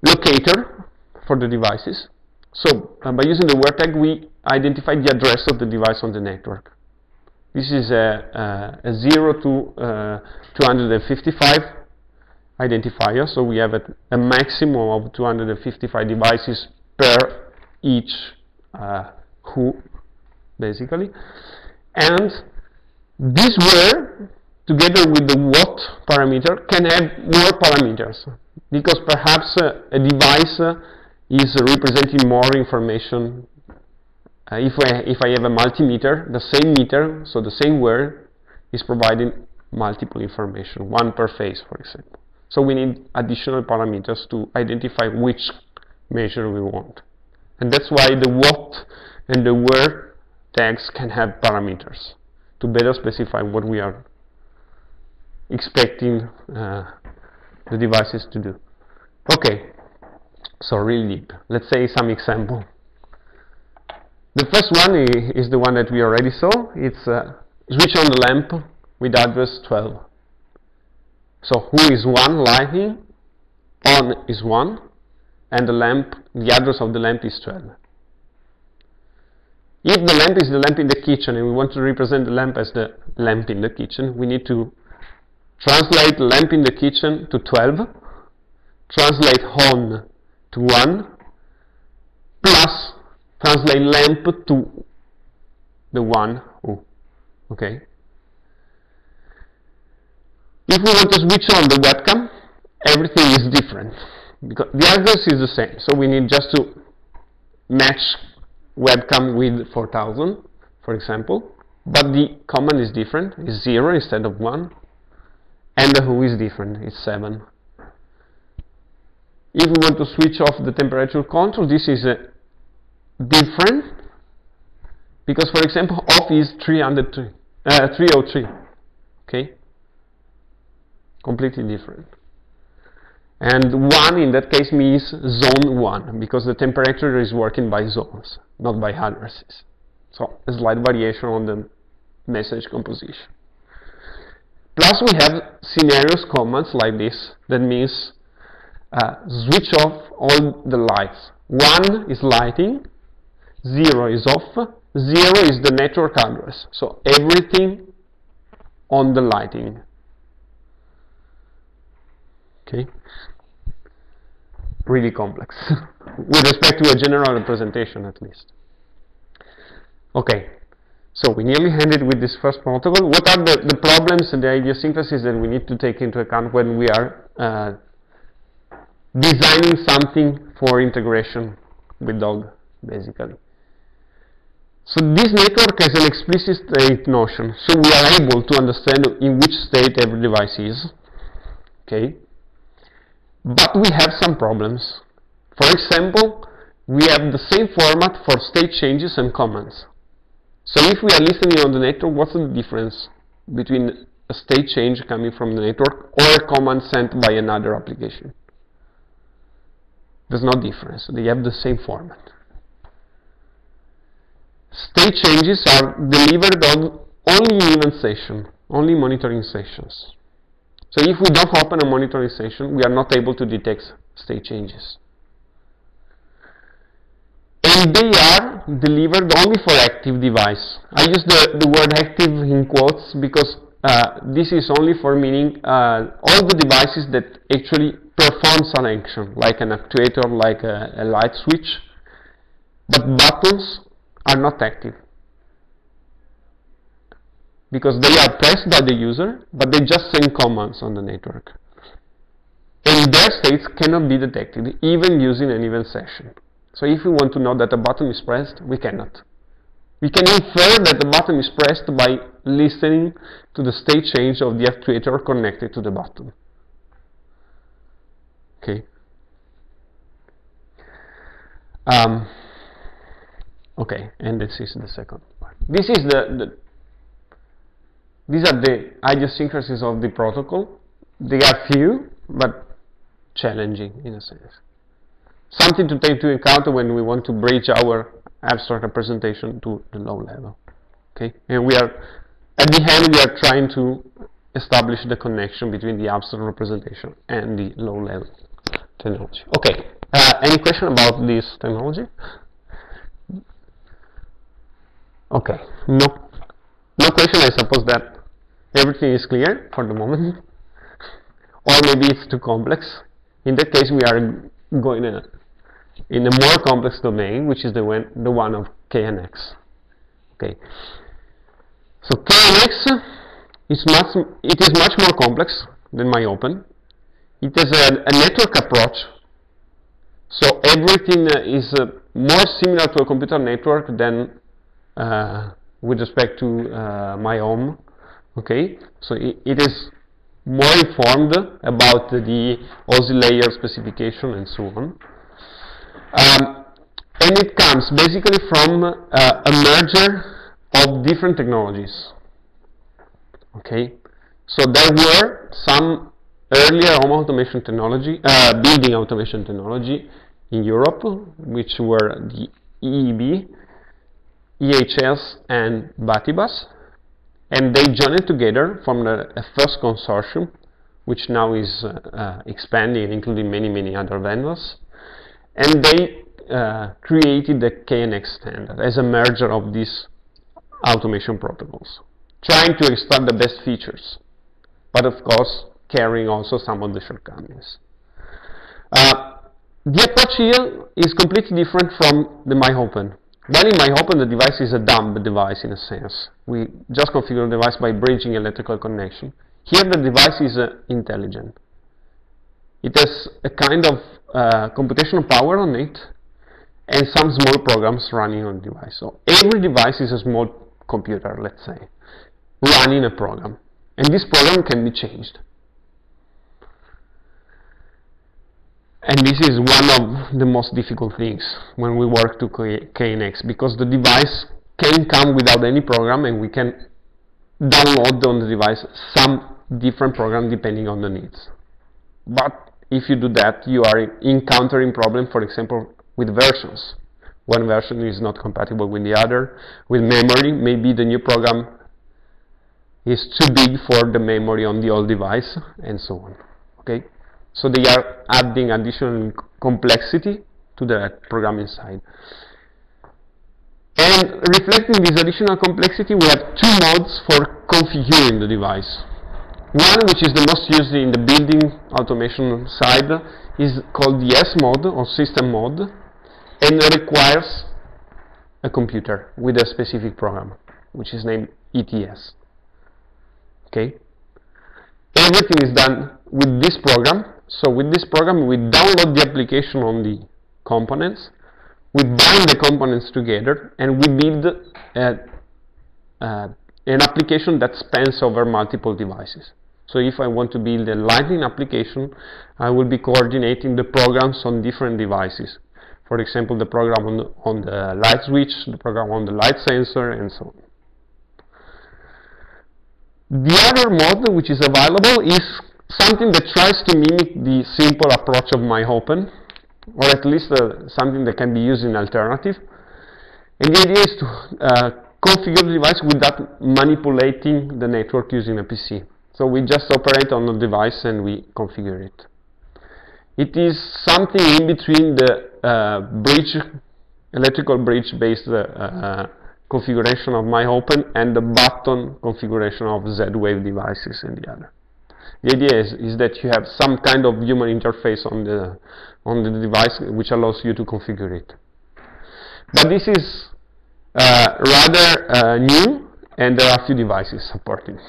locator for the devices. So by using the where tag we identify the address of the device on the network. This is a 0 to 255 identifier, so we have a maximum of 255 devices per each who, basically. And this where, together with the what parameter, can have more parameters, because perhaps a device is representing more information. If I have a multimeter, the same meter, so the same where, is providing multiple information, one per phase, for example. So we need additional parameters to identify which measure we want. And that's why the what and the where tags can have parameters to better specify what we are expecting the devices to do. Okay, so really deep. Let's say some example. The first one is the one that we already saw. It's switch on the lamp with address 12. So who is 1, lightning, on is 1, and the lamp, the address of the lamp is 12. If the lamp is the lamp in the kitchen and we want to represent the lamp as the lamp in the kitchen, we need to translate lamp in the kitchen to 12, translate on to 1, plus translate lamp to the 1 who. Okay. If we want to switch on the webcam, everything is different, because the address is the same, so we need just to match webcam with 4000, for example, but the command is different, it's 0 instead of 1, and the who is different, it's 7. If we want to switch off the temperature control, this is different, because for example off is 303, okay? Completely different. And 1 in that case means zone 1, because the temperature is working by zones, not by addresses. So a slight variation on the message composition. Plus we have scenarios commands like this, that means switch off all the lights. 1 is lighting, 0 is off, 0 is the network address, so everything on the lighting. Okay, really complex with respect to a general representation, at least. Okay, so we nearly ended with this first protocol. What are the problems and the idiosyncrasies that we need to take into account when we are designing something for integration with DOG, basically? So this network has an explicit state notion, so we are able to understand in which state every device is, okay? But we have some problems. For example, we have the same format for state changes and comments. So if we are listening on the network, what's the difference between a state change coming from the network or a command sent by another application? There's no difference, they have the same format. State changes are delivered on only in event session, only monitoring sessions. So if we don't open a monitoring session, we are not able to detect state changes. And they are delivered only for active device. I use the word active in quotes because this is only for meaning all the devices that actually perform some action, like an actuator, like a light switch, but buttons are not active because they are pressed by the user, but they just send commands on the network, and their states cannot be detected even using an event session. So if we want to know that a button is pressed, we cannot. We can infer that the button is pressed by listening to the state change of the actuator connected to the button. Okay. Okay, and this is the second part. This is these are the idiosyncrasies of the protocol. They are few, but challenging in a sense. Something to take into account when we want to bridge our abstract representation to the low level. Okay, and we are at the end we are trying to establish the connection between the abstract representation and the low level technology. Okay, any question about this technology? Okay, no question. I suppose that everything is clear for the moment, or maybe it's too complex. In that case, we are going in a more complex domain, which is the one of KNX. Okay, so KNX it is much more complex than MyOpen. It is a network approach, so everything is more similar to a computer network than with respect to MyOpen. Okay, so it is more informed about the OSI layer specification and so on. And it comes basically from a merger of different technologies. Okay, so there were some earlier home automation technology, building automation technology in Europe, which were the EEB, EHS and BATIBUS, and they joined together from a first consortium, which now is expanding, including many other vendors, and they created the KNX standard as a merger of these automation protocols, trying to extract the best features, but of course carrying also some of the shortcomings. The approach here is completely different from the MyOpen. Then in MyOpen, the device is a dumb device in a sense. We just configure the device by bridging electrical connection. Here the device is intelligent. It has a kind of computational power on it and some small programs running on the device. So every device is a small computer, let's say, running a program, and this program can be changed. And this is one of the most difficult things when we work to KNX, because the device can come without any program and we can download on the device some different program depending on the needs. But if you do that, you are encountering problems, for example, with versions. One version is not compatible with the other. With memory, maybe the new program is too big for the memory on the old device, and so on. Okay? So they are adding additional complexity to the programming side. And reflecting this additional complexity, we have two modes for configuring the device. One, which is the most used in the building automation side, is called the S mode or system mode, and requires a a computer with a specific program, which is named ETS. Okay? Everything is done with this program. So with this program, we download the application on the components, we bind the components together, and we build an application that spans over multiple devices. So if I want to build a lighting application, I will be coordinating the programs on different devices. For example, the program on the light switch, the program on the light sensor, and so on. The other mode which is available is something that tries to mimic the simple approach of MyOpen, or at least something that can be used in alternative. And the idea is to configure the device without manipulating the network using a PC. So we just operate on the device and we configure it. It is something in between the electrical bridge-based configuration of MyOpen and the button configuration of Z-Wave devices and the other. The idea is that you have some kind of human interface on the device which allows you to configure it. But this is rather new, and there are few devices supporting.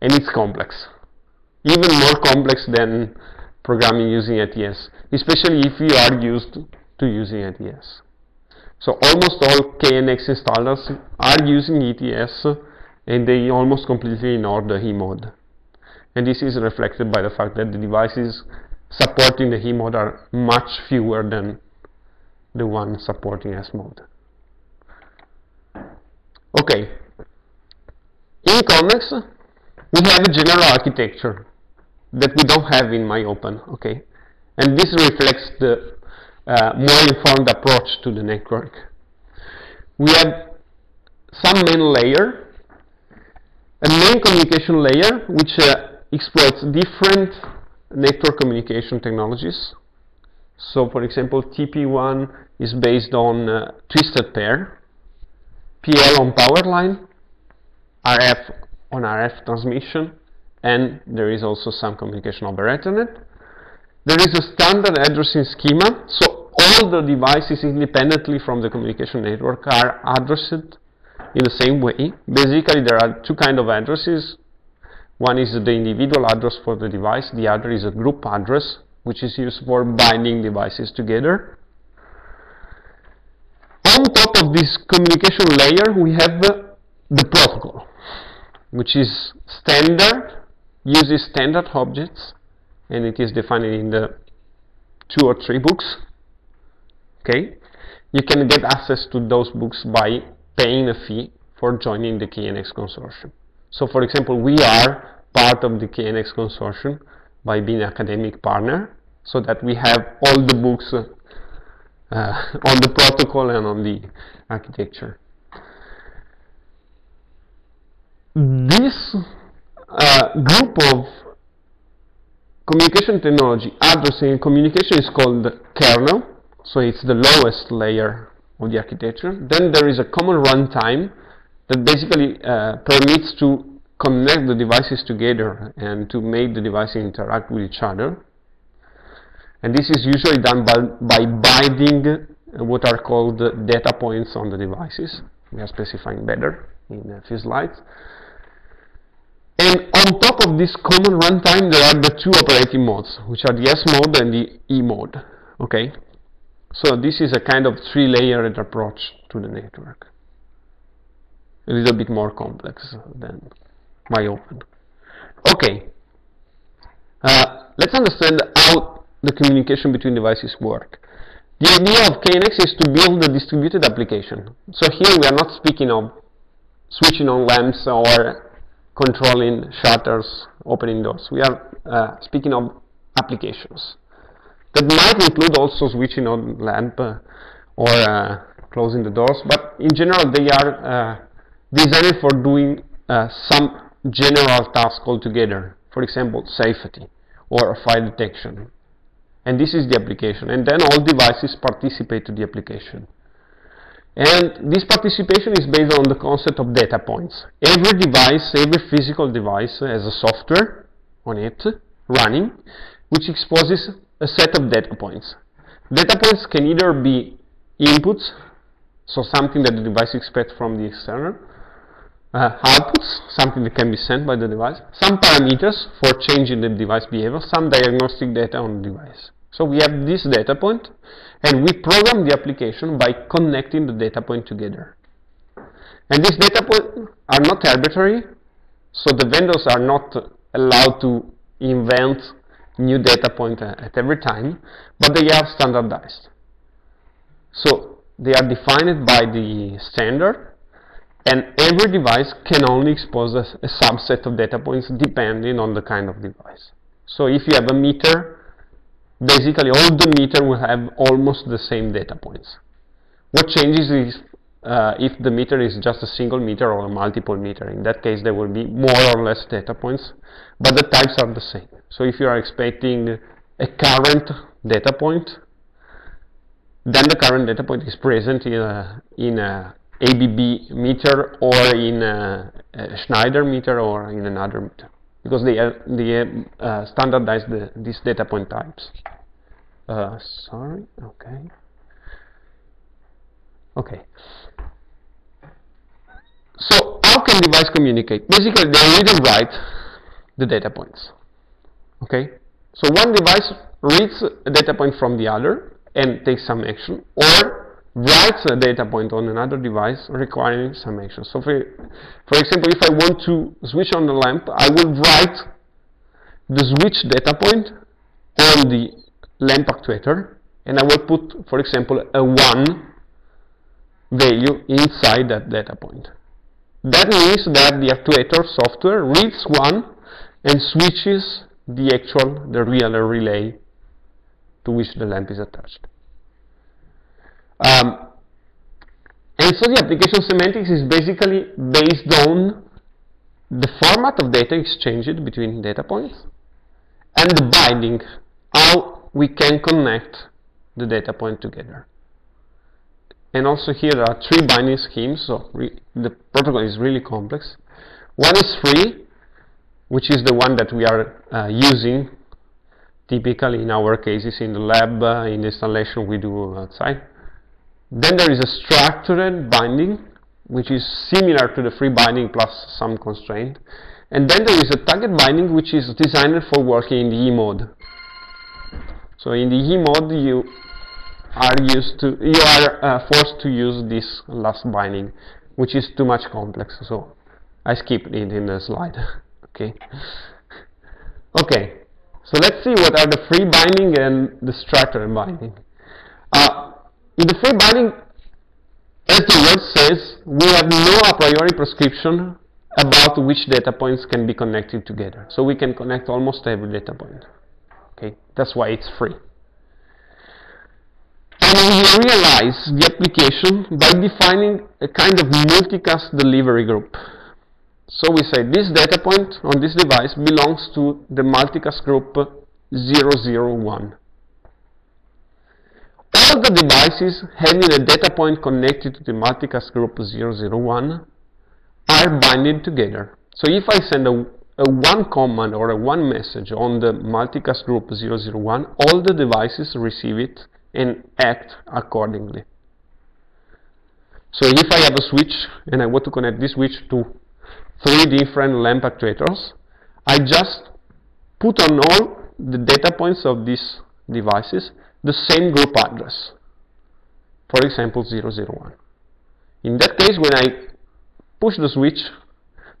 And it's complex, even more complex than programming using ETS, especially if you are used to using ETS. So almost all KNX installers are using ETS, and they almost completely ignore the HE mode. And this is reflected by the fact that the devices supporting the HE mode are much fewer than the one supporting S mode. Okay, in KNX, we have a general architecture that we don't have in MyOpen, okay? And this reflects the more informed approach to the network. We have some main layer, a main communication layer which exploits different network communication technologies. So, for example, TP1 is based on twisted pair, PL on power line, RF on RF transmission, and there is also some communication over Ethernet. There is a standard addressing schema, so all the devices independently from the communication network are addressed in the same way. Basically, there are two kinds of addresses. One is the individual address for the device, the other is a group address, which is used for binding devices together. On top of this communication layer, we have the protocol, which is standard, uses standard objects, and it is defined in the 2 or 3 books. Okay, you can get access to those books by paying a fee for joining the KNX consortium. So, for example, we are part of the KNX consortium by being an academic partner, so that we have all the books on the protocol and on the architecture. This group of communication technology, addressing and communication, is called kernel, so it's the lowest layer of the architecture. Then there is a common runtime that basically permits to connect the devices together and to make the devices interact with each other. And this is usually done by binding what are called data points on the devices. We are specifying better in a few slides. And on top of this common runtime, there are the 2 operating modes, which are the S mode and the E mode. Okay, so this is a kind of 3-layered approach to the network, a little bit more complex than MyOpen. Okay, let's understand how the communication between devices work. The idea of KNX is to build a distributed application. So here we are not speaking of switching on lamps or controlling shutters, opening doors. We are speaking of applications that might include also switching on lamp or closing the doors, but in general they are designed for doing some general tasks altogether, for example safety or fire detection. And this is the application, and then all devices participate to the application. And this participation is based on the concept of data points. Every device, every physical device, has a software on it running, which exposes a set of data points. Data points can either be inputs, So something that the device expects from the external outputs, something that can be sent by the device, some parameters for changing the device behavior, some diagnostic data on the device. So we have this data point, and we program the application by connecting the data point together. And these data points are not arbitrary, so the vendors are not allowed to invent new data point at every time, but they are standardized. So they are defined by the standard, and every device can only expose a subset of data points depending on the kind of device. So if you have a meter, basically all the meter will have almost the same data points. What changes is if the meter is just a single meter or a multiple meter. In that case there will be more or less data points, but the types are the same. So if you are expecting a current data point, then the current data point is present in a ABB meter or in a Schneider meter or in another meter, because they standardize these data point types. So how can device communicate? Basically, they read and write the data points. Okay, so one device reads a data point from the other and takes some action, or writes a data point on another device requiring some action. So for example, if I want to switch on the lamp, I will write the switch data point on the lamp actuator, and I will put, for example, a 1 value inside that data point. That means that the actuator software reads 1 and switches the real relay to which the lamp is attached. And so the application semantics is basically based on the format of data exchanged between data points and the binding, how we can connect the data point together. And also here there are 3 binding schemes, so the protocol is really complex. One is free, which is the one that we are using typically in our cases in the lab, in the installation we do outside. Then there is a structured binding, which is similar to the free binding plus some constraint. And then there is a target binding, which is designed for working in the E mode. So in the E mode, you are forced to use this last binding, which is too much complex. So I skipped it in the slide. Okay. So let's see what are the free binding and the structured binding. In the free binding, as the word says, we have no a priori prescription about which data points can be connected together. So we can connect almost every data point. Okay, that's why it's free. And we realize the application by defining a kind of multicast delivery group. So we say this data point on this device belongs to the multicast group 001. All the devices having a data point connected to the multicast group 001 are binded together. So if I send a one command or a one message on the multicast group 001, all the devices receive it and act accordingly. So if I have a switch and I want to connect this switch to 3 different lamp actuators, I just put on all the data points of these devices the same group address, for example 001. In that case, when I push the switch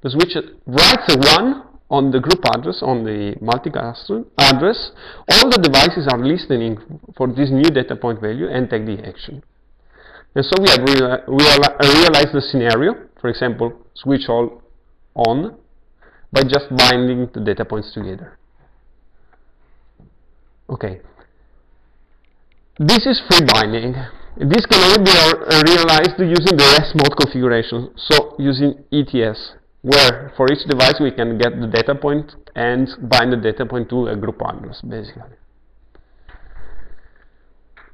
writes a 1 on the group address, on the multicast address. All the devices are listening for this new data point value and take the action. And so we have realized the scenario, for example, switch all on, by just binding the data points together. Okay. This is free binding. This can only be realized using the REST mode configuration, so using ETS, where for each device we can get the data point and bind the data point to a group address, basically.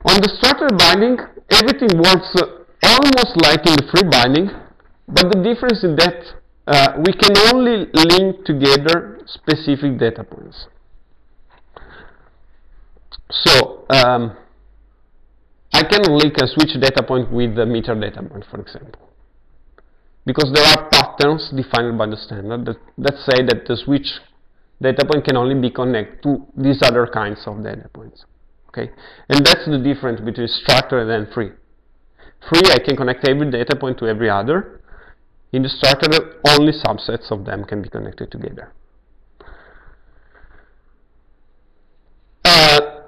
On the structured binding, everything works almost like in the free binding, but the difference is that we can only link together specific data points. So, I I can link and switch data point with the meter data point, for example, because there are patterns defined by the standard that say that the switch data point can only be connected to these other kinds of data points. Okay, and that's the difference between structured and free. Free, I can connect every data point to every other. In the structured, only subsets of them can be connected together.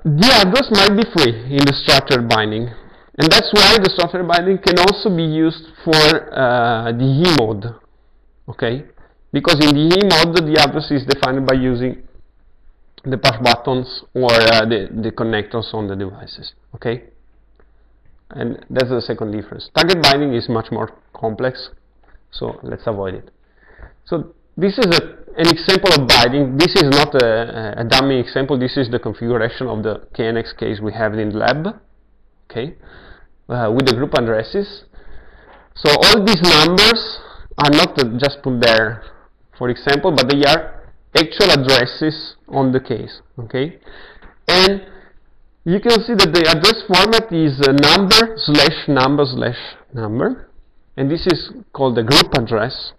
The others might be free in the structured binding, and that's why the structured binding can also be used for the E mode, okay? Because in the E mode, the address is defined by using the push buttons or the connectors on the devices, okay? And that's the second difference. Target binding is much more complex, so let's avoid it. So this is an example of binding. This is not a dummy example. This is the configuration of the KNX case we have in the lab, okay, with the group addresses. So all these numbers are not just put there, for example, but they are actual addresses on the case, okay? And you can see that the address format is number slash number slash number, and this is called the group address,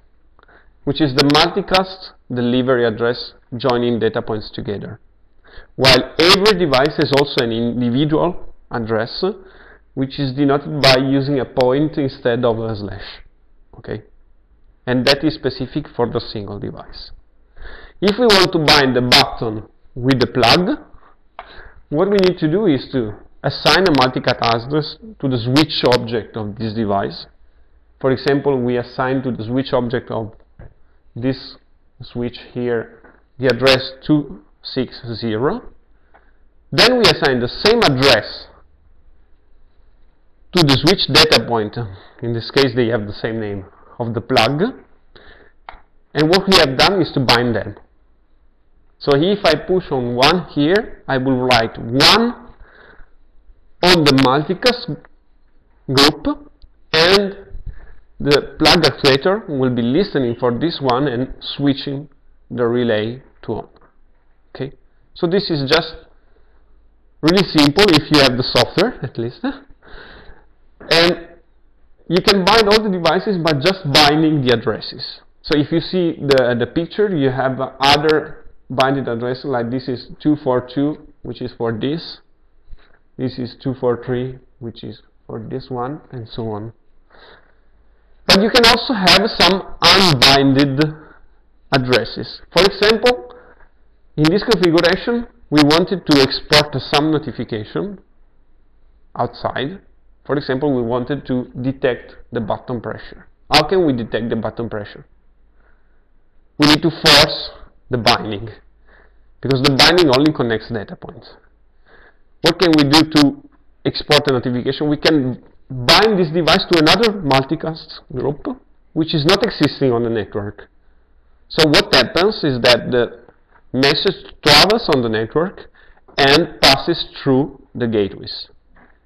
which is the multicast delivery address joining data points together. While every device is also an individual address, which is denoted by using a point instead of a slash, okay? And that is specific for the single device. If we want to bind the button with the plug, what we need to do is to assign a multicast address to the switch object of this device. For example, we assign to the switch object of this switch here the address 260. Then we assign the same address to the switch data point. In this case, they have the same name of the plug, and what we have done is to bind them. So if I push on 1 here, I will write 1 on the multicast group, and the plug actuator will be listening for this one and switching the relay to on. Okay, so this is just really simple if you have the software, at least, and you can bind all the devices by just binding the addresses. So if you see the picture, you have other binded addresses, like this is 242, which is for this is 243, which is for this one, and so on. But you can also have some unbinded addresses. For example, in this configuration, we wanted to export some notification outside. For example, we wanted to detect the button pressure. How can we detect the button pressure? We need to force the binding, because the binding only connects data points. What can we do to export a notification? We can bind this device to another multicast group, which is not existing on the network. So what happens is that the message travels on the network and passes through the gateways.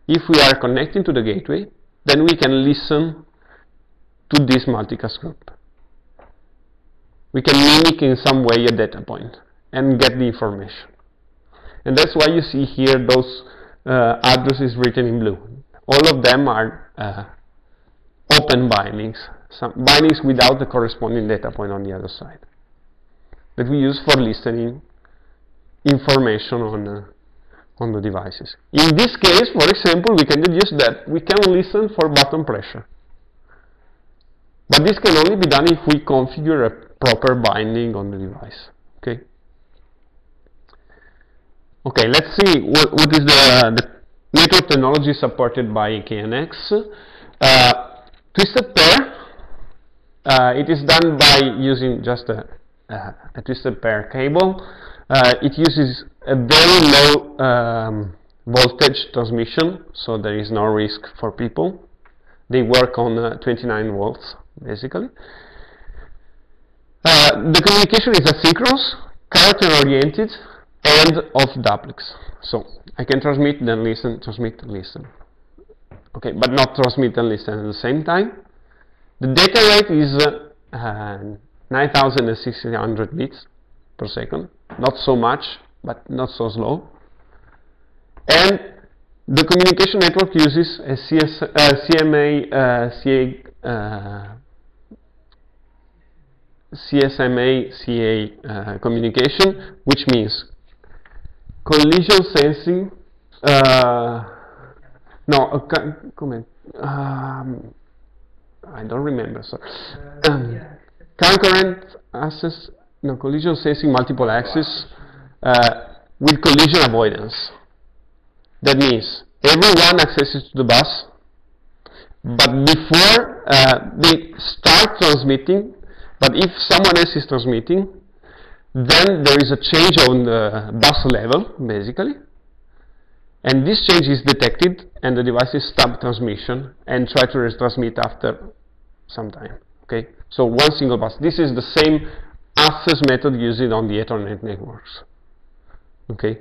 If we are connecting to the gateway, then we can listen to this multicast group. We can mimic in some way a data point and get the information. And that's why you see here those addresses written in blue. All of them are open bindings, some bindings without the corresponding data point on the other side, that we use for listening information on the devices. In this case, for example, we can deduce that we can listen for button pressure. But this can only be done if we configure a proper binding on the device. Okay. Okay, let's see what is the network technology supported by KNX. Twisted pair, it is done by using just a twisted pair cable. It uses a very low voltage transmission, so there is no risk for people. They work on 29 volts, basically. The communication is asynchronous, character-oriented, and off-duplex. So I can transmit, then listen, transmit, listen. Okay, but not transmit and listen at the same time. The data rate is 9,600 bits per second. Not so much, but not so slow. And The communication network uses a CSMA-CA communication, which means collision sensing. I don't remember. Sorry. Concurrent access. No, collision sensing multiple access with collision avoidance. That means everyone accesses to the bus, but before they start transmitting. But if someone else is transmitting, then there is a change on the bus level, basically, and this change is detected, and the devices stop transmission and try to retransmit after some time. Okay, so one single bus. This is the same access method used on the Ethernet networks. Okay.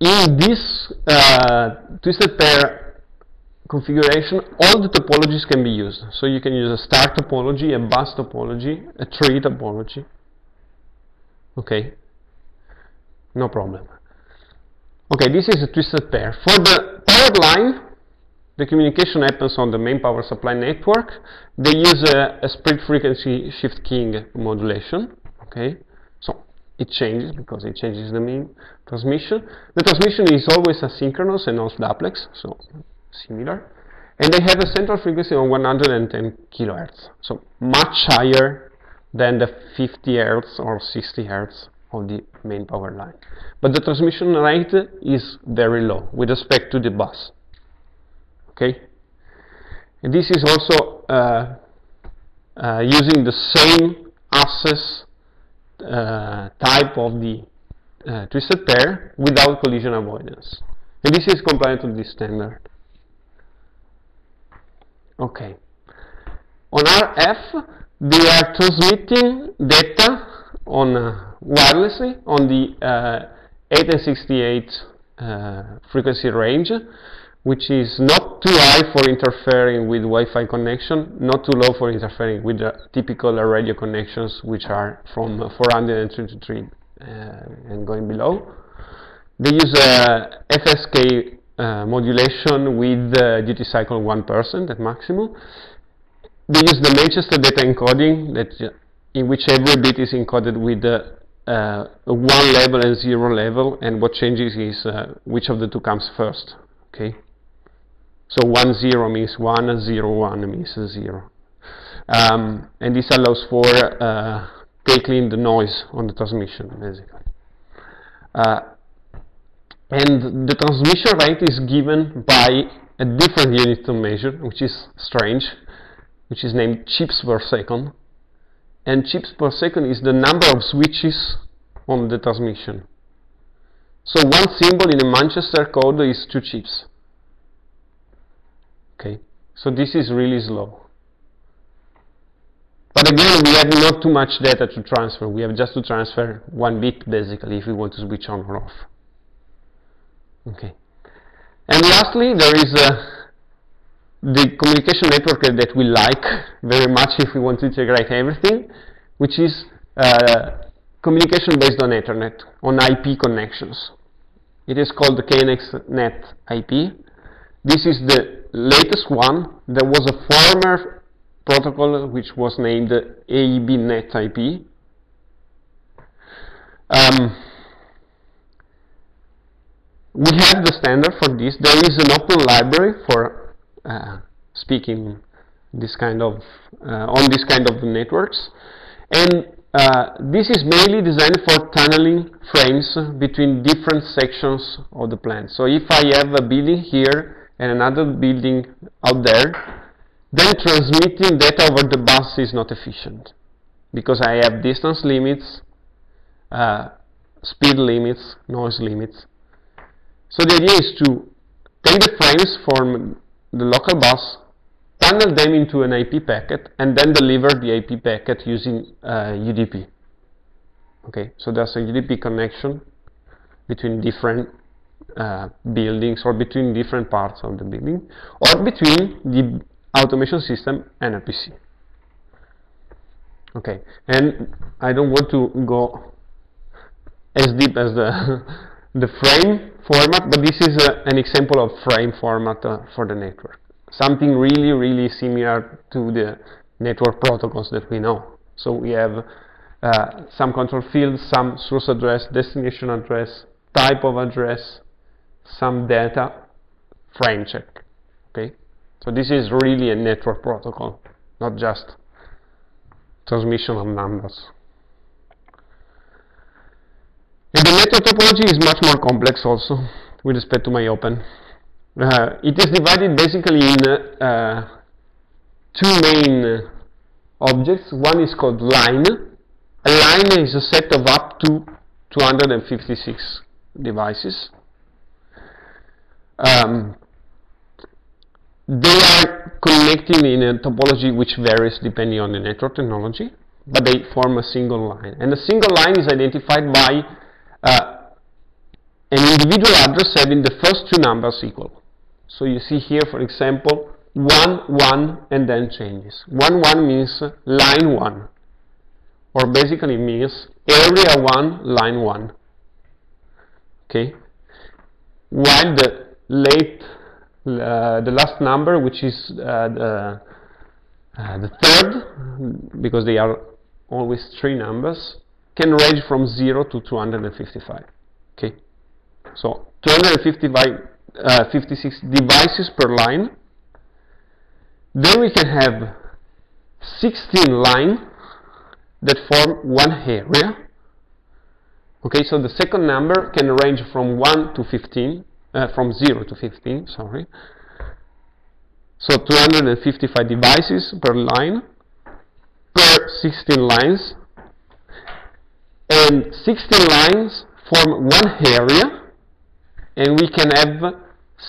In this twisted pair configuration, all the topologies can be used. So you can use a star topology, a bus topology, a tree topology. Okay, no problem. Okay, this is a twisted pair. For the power line, the communication happens on the main power supply network. They use a split frequency shift keying modulation. Okay, so it changes because it changes the main transmission. The transmission is always asynchronous and non-duplex. So similar, and they have a central frequency of 110 kHz, so much higher than the 50 Hz or 60 Hz of the main power line. But the transmission rate is very low with respect to the bus. Okay, and this is also using the same access type of the twisted pair without collision avoidance, and this is compliant with the standard. Okay, on RF they are transmitting data on wirelessly on the 868 frequency range, which is not too high for interfering with Wi-Fi connection, not too low for interfering with the typical radio connections, which are from 433 and going below. They use FSK modulation with duty cycle 1% at maximum. They use the Manchester data encoding, that in which every bit is encoded with one level and zero level, and what changes is which of the two comes first. Okay, so 10 means 1, 01 means 0, and this allows for tackling the noise on the transmission, basically. And the transmission rate is given by a different unit to measure, which is strange, which is named chips per second. And chips per second is the number of switches on the transmission. So one symbol in a Manchester code is 2 chips. Okay, so this is really slow. But again, we have not too much data to transfer. We have just to transfer 1 bit, basically, if we want to switch on or off. Okay, and lastly, there is the communication network that we like very much if we want to integrate everything, which is communication based on Ethernet, on IP connections. It is called the KNX-Net-IP. This is the latest one. There was a former protocol which was named AEBNetIP. We have the standard for this. There is an open library for speaking this kind of on this kind of networks, and this is mainly designed for tunneling frames between different sections of the plant. So if I have a building here and another building out there, then transmitting data over the bus is not efficient because I have distance limits, speed limits, noise limits. So the idea is to take the frames from the local bus, tunnel them into an IP packet, and then deliver the IP packet using UDP. Okay, so there's a UDP connection between different buildings or between different parts of the building or between the automation system and a PC. Okay, and I don't want to go as deep as the frame format, but this is an example of frame format for the network. Something really, really similar to the network protocols that we know. So we have some control fields, some source address, destination address, type of address, some data, frame check. Okay, so this is really a network protocol, not just transmission of numbers. And the network topology is much more complex also with respect to MyOpen. It is divided basically in two main objects. One is called line. A line is a set of up to 256 devices. They are connected in a topology which varies depending on the network technology, but they form a single line. And the single line is identified by an individual address having the first two numbers equal. So you see here, for example, 1, 1, and then changes. 1, 1 means line 1, or basically means area 1, line 1. Okay. While the last number, which is the third, because they are always three numbers, can range from 0 to 255. Okay, so 256 devices per line. Then we can have 16 lines that form one area. Okay, so the second number can range from 0 to 15, sorry. So 255 devices per line, per 16 lines, and 16 lines form one area, and we can have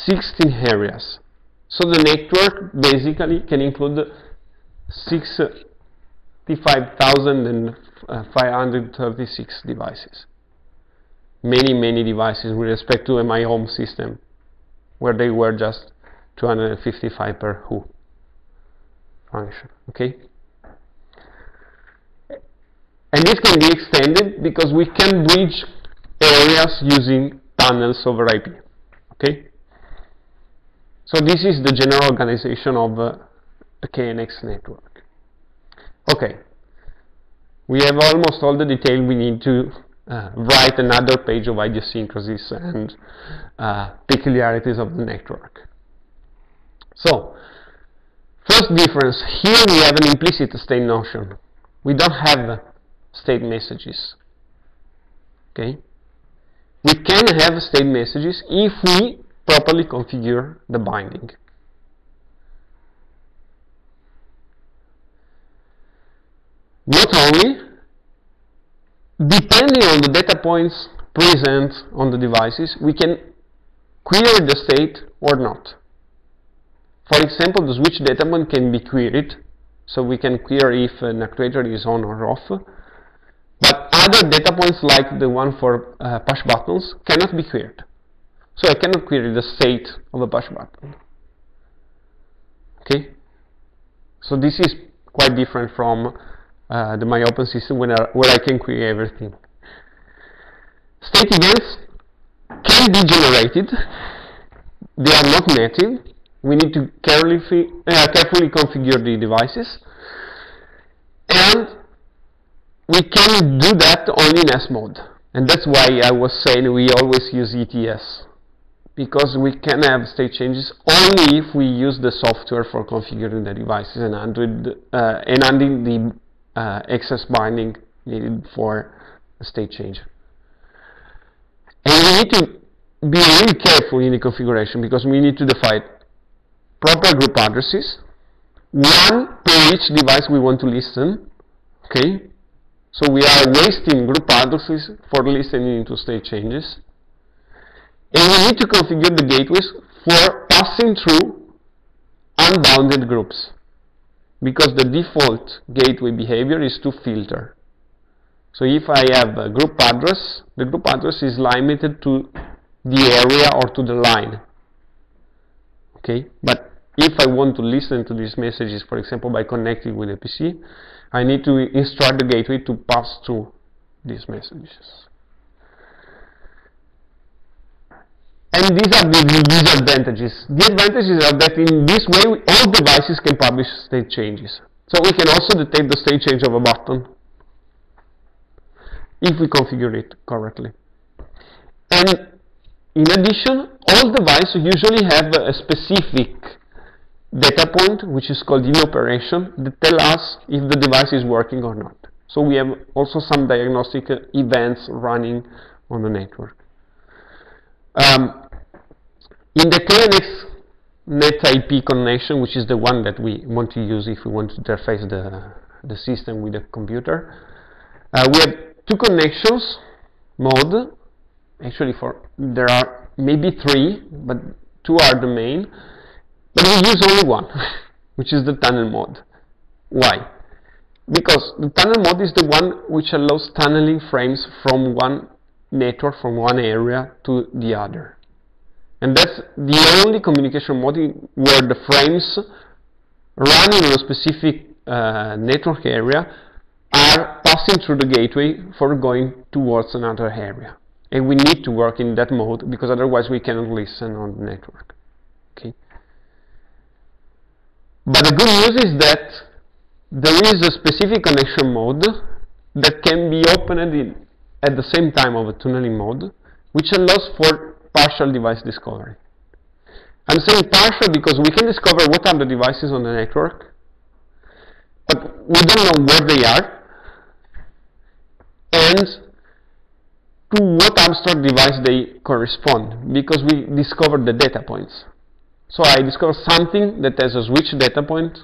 16 areas. So the network basically can include 65,536 devices. Many, many devices with respect to my home system, where they were just 255 per WHO function. Okay, and this can be extended because we can bridge areas using tunnels over IP. Okay, so this is the general organization of a KNX network. Okay, we have almost all the detail we need to write another page of idiosyncrasies and peculiarities of the network. So, first difference, here we have an implicit state notion. We don't have state messages. Okay? We can have state messages if we properly configure the binding. Not only, depending on the data points present on the devices, we can query the state or not. For example, the switch data point can be queried, so we can query if an actuator is on or off. But other data points, like the one for push buttons, cannot be queried. So I cannot query the state of a push button. Okay? So this is quite different from the MyOpen system, where I can query everything. State events can be generated. They are not native. We need to carefully configure the devices, and we can do that only in S mode. And that's why I was saying we always use ETS, because we can have state changes only if we use the software for configuring the devices and handling the excess binding needed for a state change. And we need to be really careful in the configuration, because we need to define proper group addresses, one per each device we want to listen. Okay, so we are wasting group addresses for listening to state changes. And we need to configure the gateways for passing through unbounded groups, because the default gateway behavior is to filter. So if I have a group address, the group address is limited to the area or to the line. Okay, but if I want to listen to these messages, for example, by connecting with a PC, I need to instruct the gateway to pass through these messages. And these are the disadvantages. The advantages are that in this way all devices can publish state changes. So we can also detect the state change of a button if we configure it correctly. And in addition, all devices usually have a specific data point, which is called in operation, that tell us if the device is working or not. So we have also some diagnostic events running on the network. In the KNX-Net-IP connection, which is the one that we want to use if we want to interface the system with the computer, we have two connections mode. Actually, there are maybe three, but two are the main. But we use only one, which is the tunnel mode. Why? Because the tunnel mode is the one which allows tunneling frames from one network, from one area to the other. And that's the only communication mode where the frames running in a specific network area are passing through the gateway for going towards another area. And we need to work in that mode because otherwise we cannot listen on the network. Okay. But the good news is that there is a specific connection mode that can be opened in at the same time of a tunneling mode, which allows for partial device discovery. I'm saying partial because we can discover what are the devices on the network, but we don't know where they are and to what abstract device they correspond, because we discovered the data points. So I discover something that has a switch data point,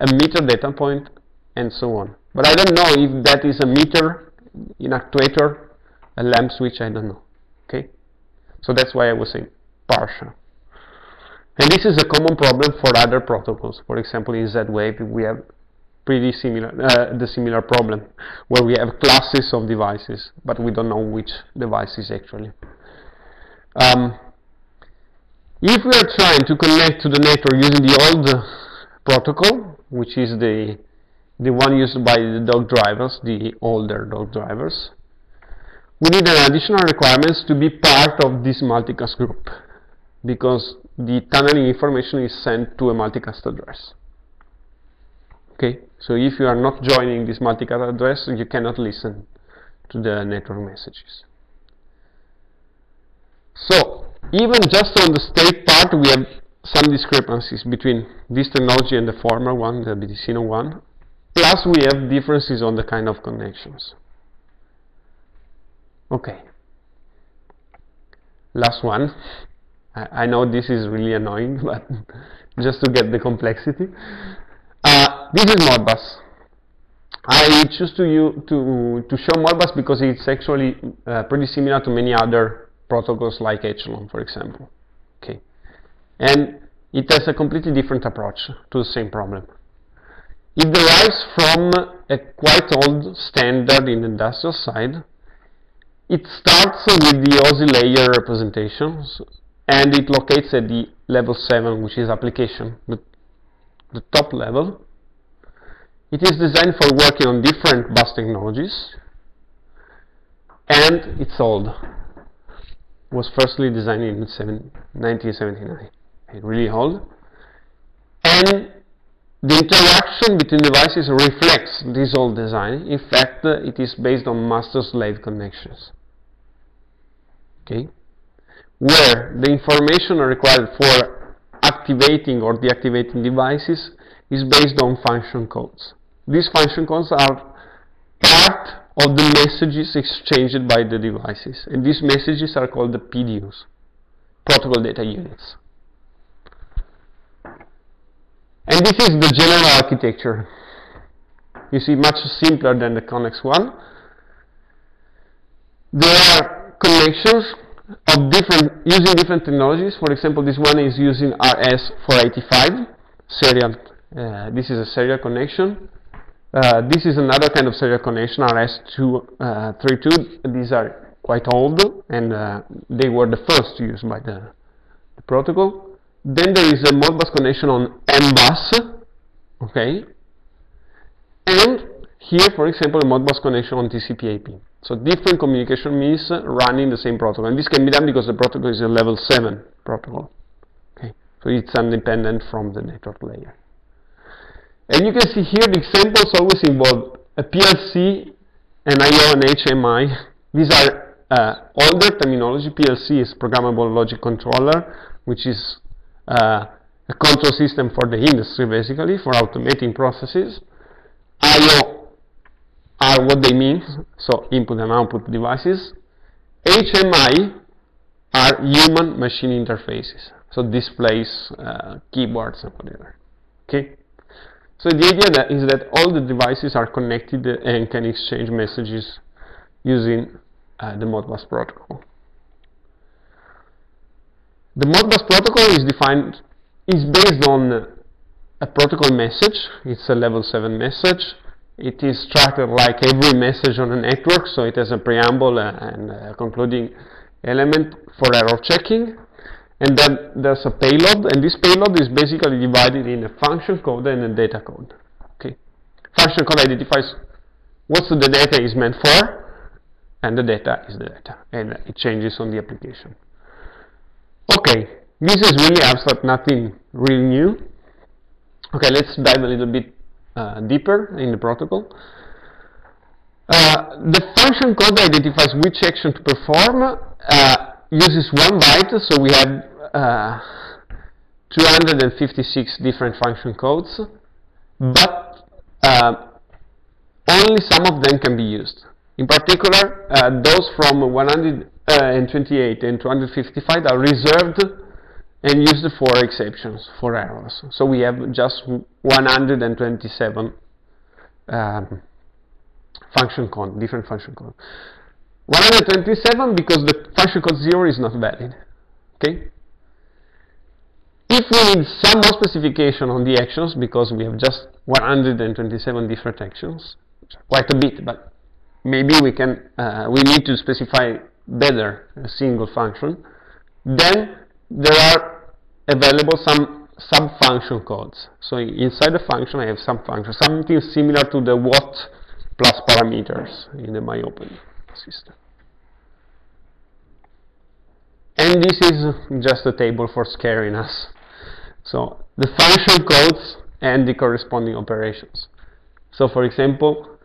a meter data point, and so on. But I don't know if that is a meter, an actuator, a lamp switch, I don't know. Okay, so that's why I was saying partial. And this is a common problem for other protocols. For example, in Z-Wave we have pretty similar, the similar problem where we have classes of devices, but we don't know which devices actually. If we are trying to connect to the network using the old protocol, which is the one used by the DOG drivers, the older DOG drivers, we need an additional requirements to be part of this multicast group, because the tunneling information is sent to a multicast address. Okay, so if you are not joining this multicast address, you cannot listen to the network messages. So even just on the state part, we have some discrepancies between this technology and the former one, the BTicino one. Plus, we have differences on the kind of connections. Okay. Last one. I know this is really annoying, but just to get the complexity. This is Modbus. I choose to show Modbus because it's actually pretty similar to many other protocols like Echelon, for example. Okay. And it has a completely different approach to the same problem. It derives from a quite old standard in the industrial side. It starts with the OSI layer representations and it locates at the level 7, which is application, the top level. It is designed for working on different bus technologies and it's old. It was firstly designed in 1979. It's really old. And the interaction between devices reflects this old design. In fact, it is based on master-slave connections. Okay? Where the information required for activating or deactivating devices is based on function codes. These function codes are part of the messages exchanged by the devices. And these messages are called the PDUs, protocol data units. And this is the general architecture. You see, much simpler than the KNX one. There are connections of different, using different technologies. For example, this one is using RS485 serial. This is a serial connection. This is another kind of serial connection, RS232. These are quite old, and they were the first used by the protocol. Then there is a Modbus connection on M-Bus, okay, and here, for example, a Modbus connection on TCP/IP. So different communication means running the same protocol, and this can be done because the protocol is a level 7 protocol. Okay, so it's independent from the network layer. And you can see here the examples always involve a PLC, an I/O, and HMI. These are older terminology. PLC is programmable logic controller, which is a control system for the industry, basically for automating processes. I/O are what they mean, so input and output devices. HMI are human-machine interfaces, so displays, keyboards, and whatever. Okay. So the idea that is that all the devices are connected and can exchange messages using the Modbus protocol. The Modbus protocol is based on a protocol message. It's a level 7 message. It is structured like every message on a network, so it has a preamble and a concluding element for error checking. And then there's a payload, and this payload is basically divided in a function code and a data code. Okay. Function code identifies what the data is meant for, and the data is the data, and it changes on the application. Okay, this is really abstract, nothing really new. Okay, let's dive a little bit deeper in the protocol. The function code identifies which action to perform. Uses 1 byte, so we have 256 different function codes, but only some of them can be used. In particular, those from 128 and 255 are reserved and used for exceptions, for errors. So we have just 127 different function codes. 127 because the function code 0 is not valid. Okay. If we need some more specification on the actions, because we have just 127 different actions, quite a bit, but maybe we need to specify better a single function, then there are available some sub-function codes. So inside the function I have some function, something similar to the what plus parameters in the MyOpen system. And this is just a table for scaring us. So the function codes and the corresponding operations. So for example,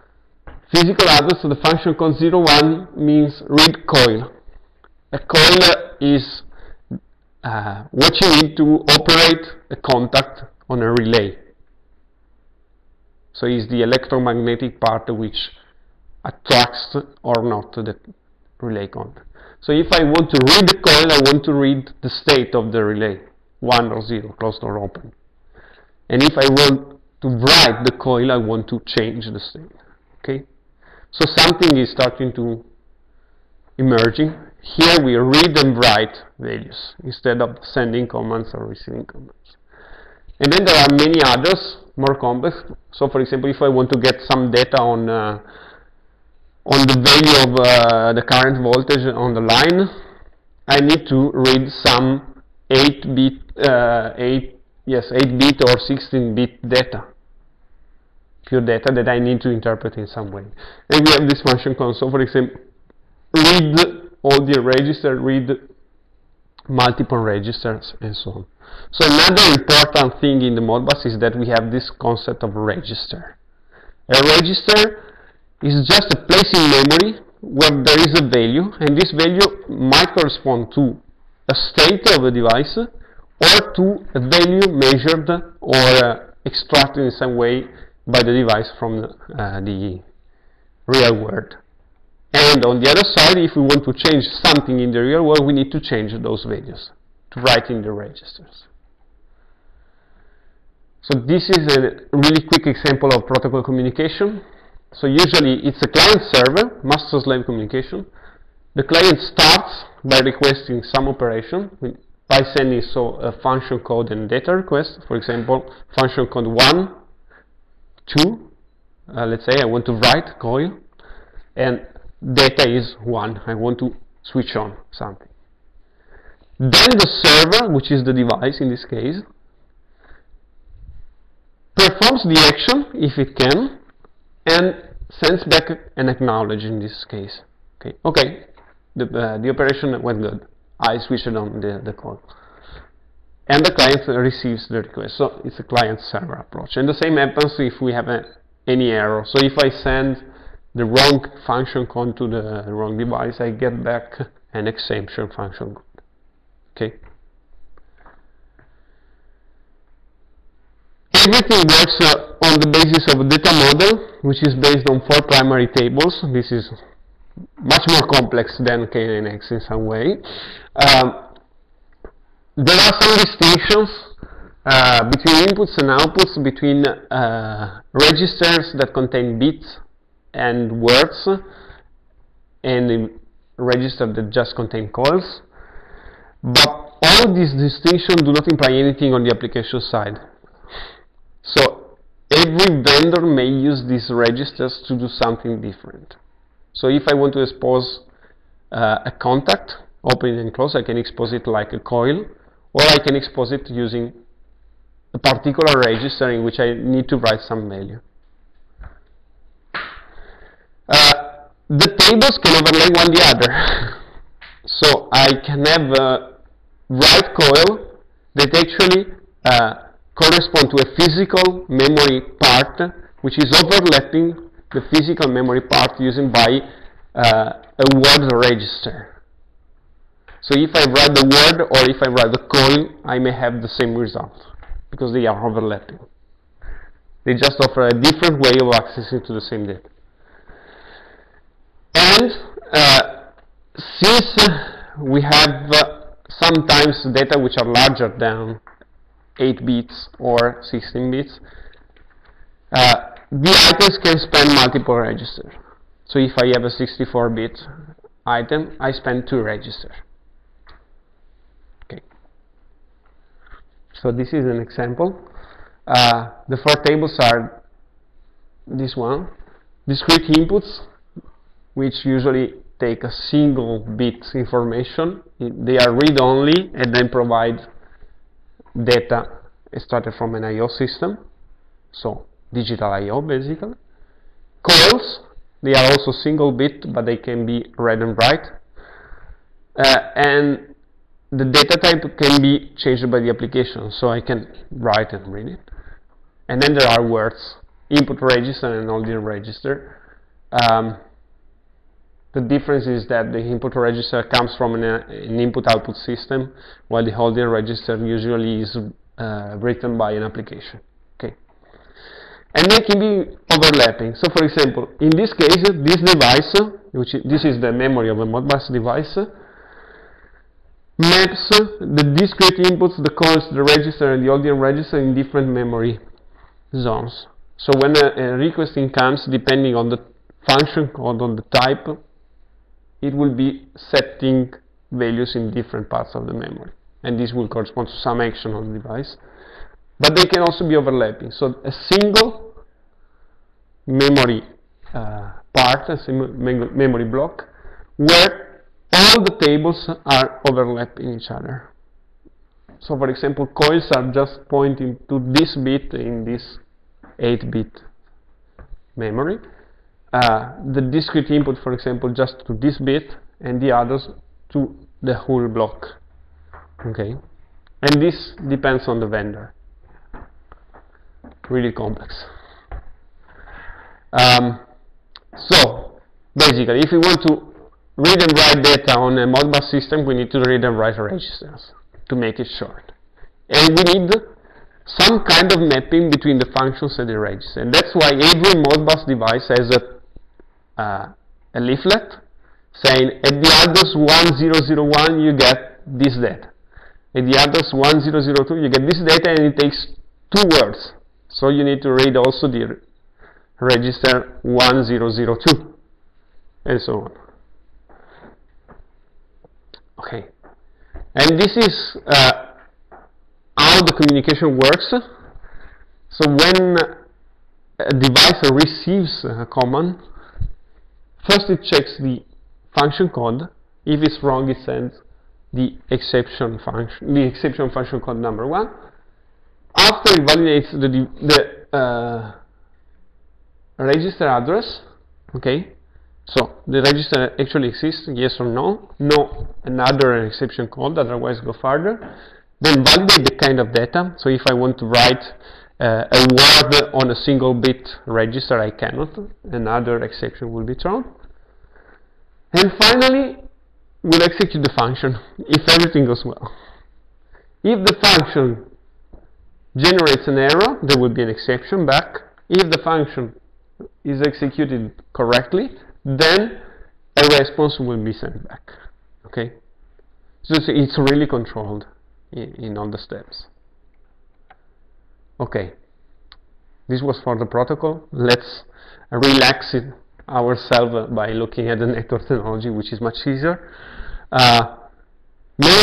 physical address, so the function code 01 means read coil. A coil is what you need to operate a contact on a relay. So it's the electromagnetic part which attracts or not the relay contact. So if I want to read the coil, I want to read the state of the relay, 1 or 0, closed or open. And if I want to write the coil, I want to change the state. Okay? So something is starting to emerging. Here we read and write values instead of sending commands or receiving commands. And then there are many others, more complex. So for example, if I want to get some data on the value of the current voltage on the line, I need to read some 8-bit or 16-bit data, pure data that I need to interpret in some way. And we have this function console, for example, read all the register, read multiple registers, and so on. So another important thing in the Modbus is that we have this concept of register. A register is just a place in memory where there is a value, and this value might correspond to a state of a device or to a value measured or extracted in some way by the device from the real world. And on the other side, if we want to change something in the real world, we need to change those values to write in the registers. So this is a really quick example of protocol communication. So usually it's a client-server, master-slave communication. The client starts by requesting some operation, by sending a function code and data request. For example, function code 1, 2, let's say I want to write coil, and data is 1, I want to switch on something. Then the server, which is the device in this case, performs the action, if it can, and sends back an acknowledge in this case. Okay, the operation went good. I switched on the call, and the client receives the request. So it's a client-server approach, and the same happens if we have any error. So if I send the wrong function call to the wrong device, I get back an exemption function call. Okay. Everything works on the basis of a data model, which is based on 4 primary tables. This is much more complex than KNX in some way. There are some distinctions between inputs and outputs, between registers that contain bits and words, and registers that just contain calls. But all of these distinctions do not imply anything on the application side. So every vendor may use these registers to do something different. So if I want to expose a contact, open and close, I can expose it like a coil, or I can expose it using a particular register in which I need to write some value. The tables can overlay one the other. So I can have a write coil that actually correspond to a physical memory part, which is overlapping the physical memory part using by a word register. So if I write the word or if I write the coil, I may have the same result because they are overlapping. They just offer a different way of accessing to the same data. And since we have sometimes data which are larger than 8 bits or 16 bits, the items can span multiple registers. So if I have a 64-bit item, I span 2 registers. Okay. So this is an example. The 4 tables are this one. Discrete inputs, which usually take a single bit information. They are read-only and then provide data started from an I/O system, so digital I/O basically. Calls, they are also single bit, but they can be read and write, and the data type can be changed by the application, so I can write and read it. And then there are words, input register and all the register. The difference is that the input register comes from an input-output system, while the holding register usually is written by an application. Okay, and they can be overlapping. So, for example, in this case, this device, which this is the memory of a Modbus device, maps the discrete inputs, the calls, the register, and the holding register in different memory zones. So, when a requesting comes, depending on the function called on the type, it will be setting values in different parts of the memory, and this will correspond to some action on the device. But they can also be overlapping, so a single memory part, a single memory block, where all the tables are overlapping each other. So, for example, coils are just pointing to this bit in this 8-bit memory. The discrete input, for example, just to this bit, and the others to the whole block. Okay, and this depends on the vendor. Really complex. So basically, if we want to read and write data on a Modbus system, we need to read and write registers to make it short, and we need some kind of mapping between the functions and the registers, and that's why every Modbus device has a leaflet saying at the address 1001 you get this data, at the address 1002 you get this data, and it takes 2 words, so you need to read also the register 1002 and so on. Okay, and this is how the communication works. So when a device receives a command, first it checks the function code. If it's wrong, it sends the exception function code number 1. After it validates the register address, Okay, so the register actually exists, yes or no, no, another exception code, otherwise go further. Then validate the kind of data. So if I want to write a word on a single bit register, I cannot, another exception will be thrown. And finally, we'll execute the function, if everything goes well. If the function generates an error, there will be an exception back. If the function is executed correctly, then a response will be sent back. Okay, so it's really controlled in all the steps. Okay, this was for the protocol. Let's relax it ourselves by looking at the network technology, which is much easier. Many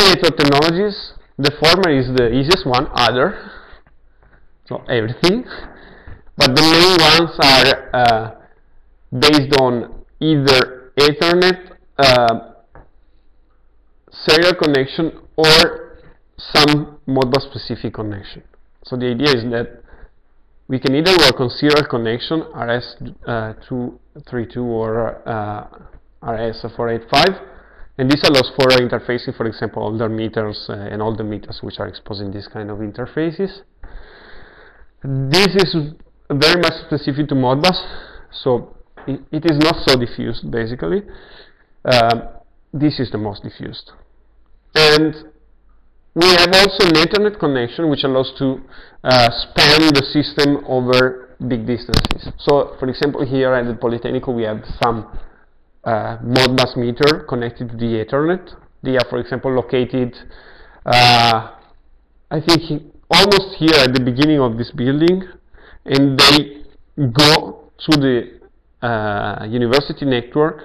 network technologies, the former is the easiest one, other, so everything. But the main ones are based on either Ethernet, serial connection, or some Modbus specific connection. So the idea is that we can either work on serial connection, RS232 or RS485, and this allows for interfacing, for example, older meters and all the meters which are exposing these kind of interfaces. This is very much specific to Modbus, so it is not so diffused, basically. This is the most diffused. And we have also an Ethernet connection, which allows to span the system over big distances. So, for example, here at the Politecnico, we have some Modbus meter connected to the Ethernet. They are, for example, located, I think, almost here at the beginning of this building, and they go to the university network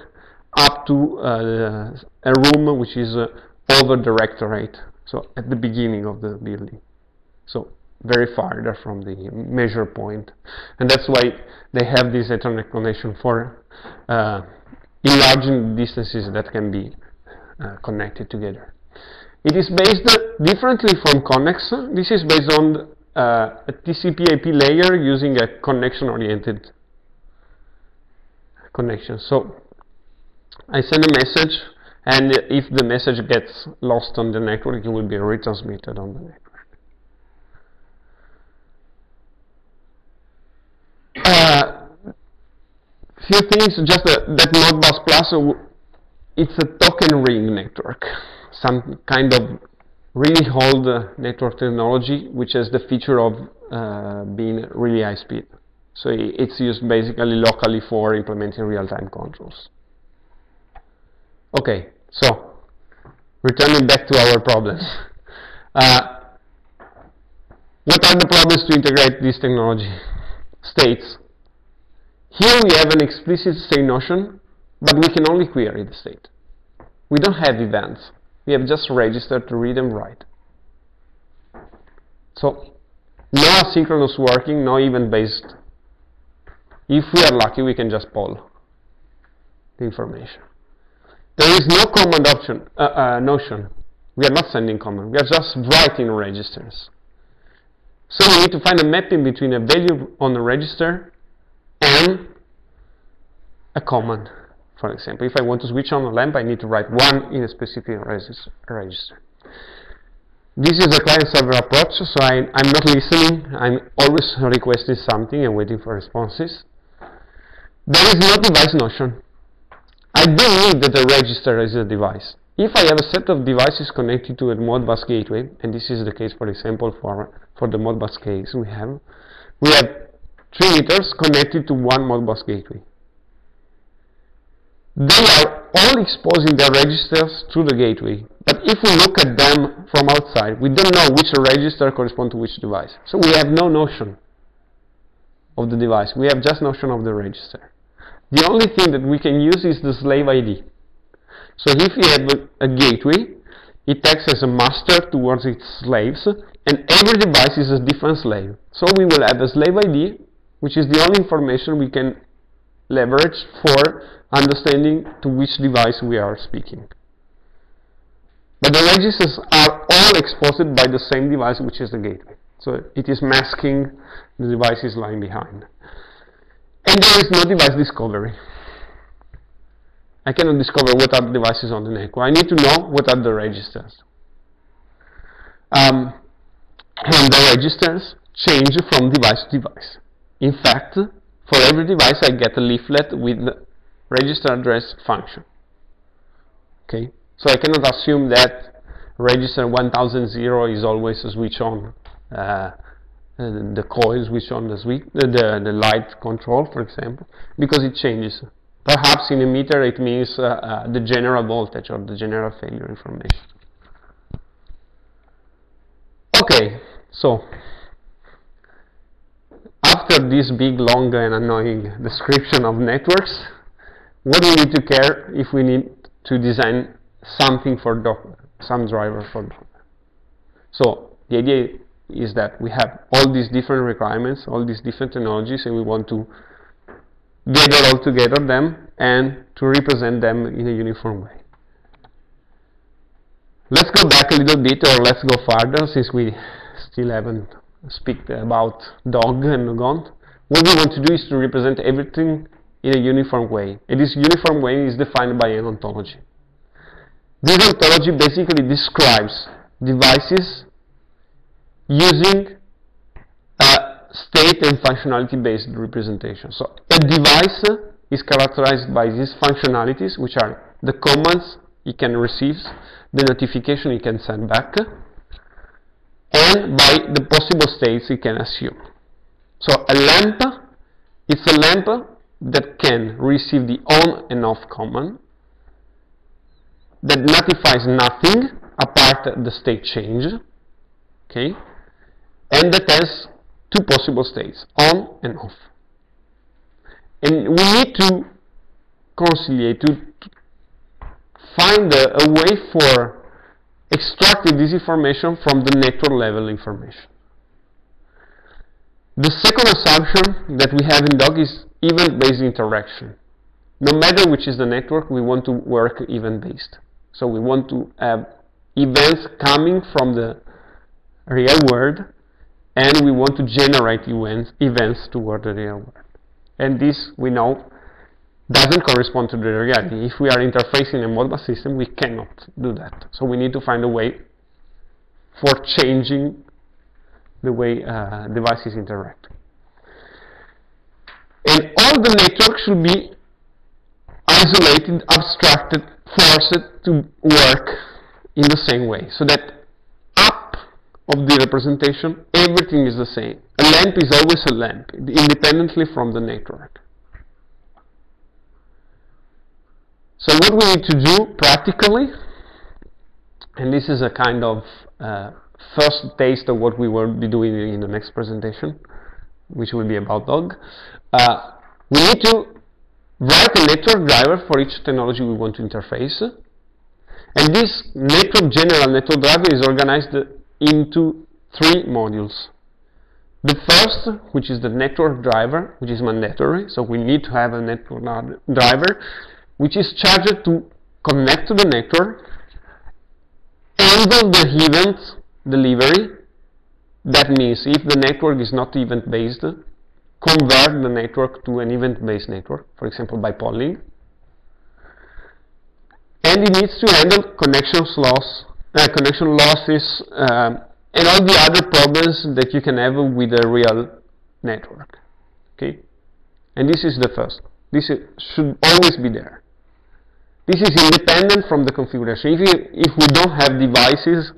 up to a room which is over the rectorate, so at the beginning of the building, so very farther from the measure point. And that's why they have this Ethernet connection for enlarging distances that can be connected together. It is based differently from KNX. This is based on a TCP/IP layer using a connection-oriented connection. So I send a message, and if the message gets lost on the network, it will be retransmitted on the network. Few things, just that Modbus Plus, it's a token ring network, some kind of really old network technology which has the feature of being really high speed. So it's used basically locally for implementing real-time controls. Okay, so returning back to our problems. What are the problems to integrate this technology? States. Here we have an explicit state notion, but we can only query the state. We don't have events. We have just registered to read and write. So, no asynchronous working, no event-based. If we are lucky, we can just poll the information. There is no command option, notion. We are not sending command. We are just writing registers. So we need to find a mapping between a value on the register and a command. For example, if I want to switch on a lamp, I need to write 1 in a specific register. This is a client-server approach, so I'm not listening. I'm always requesting something and waiting for responses. There is no device notion. I do need that the register is a device. If I have a set of devices connected to a Modbus gateway, and this is the case, for example, for the Modbus case we have 3 meters connected to 1 Modbus gateway. They are all exposing their registers to the gateway, but if we look at them from outside, we don't know which register corresponds to which device. So we have no notion of the device, we have just notion of the register. The only thing that we can use is the slave ID. So if you have a gateway, it acts as a master towards its slaves, and every device is a different slave. So we will have a slave ID, which is the only information we can leverage for understanding to which device we are speaking. But the registers are all exposed by the same device, which is the gateway. So it is masking the devices lying behind. And there is no device discovery. I cannot discover what are the devices on the network. I need to know what are the registers. And the registers change from device to device. In fact, for every device I get a leaflet with register address function. Okay, so I cannot assume that register 1000 is always a switch on. The coil switch on the switch, the light control, for example, because it changes. Perhaps in a meter it means the general voltage or the general failure information. Okay, so after this big, long and annoying description of networks, what do we need to care if we need to design something for Docker, some driver for Docker? So the idea is that we have all these different requirements, all these different technologies, and we want to gather all together them and to represent them in a uniform way. Let's go back a little bit, or let's go farther, since we still haven't speak about DOG and Legrand. What we want to do is to represent everything in a uniform way, and this uniform way is defined by an ontology. This ontology basically describes devices using state and functionality based representation. So a device is characterized by these functionalities, which are the commands it can receive, the notification it can send back, and by the possible states it can assume. So a lamp, it's a lamp that can receive the on and off command, that notifies nothing apart the state change, okay, and that has two possible states, on and off. And we need to conciliate, to find a way for extracting this information from the network level information. The second assumption that we have in DOG is event-based interaction. No matter which is the network, we want to work event-based. So we want to have events coming from the real world, and we want to generate events toward the real world. And this, we know, doesn't correspond to the reality. If we are interfacing a Modbus system, we cannot do that. So we need to find a way for changing the way devices interact. And all the networks should be isolated, abstracted, forced to work in the same way, so that of the representation, everything is the same. A lamp is always a lamp, independently from the network. So what we need to do practically, and this is a kind of first taste of what we will be doing in the next presentation, which will be about DOG, we need to write a network driver for each technology we want to interface, and this network general network driver is organized into three modules. The first, which is the network driver, which is mandatory, so we need to have a network driver which is charged to connect to the network, handle the event delivery. That means if the network is not event based, convert the network to an event based network, for example by polling, and it needs to handle connection loss, connection losses, and all the other problems that you can have with a real network. Okay, and this is the first. This is, should always be there. This is independent from the configuration. If we don't have devices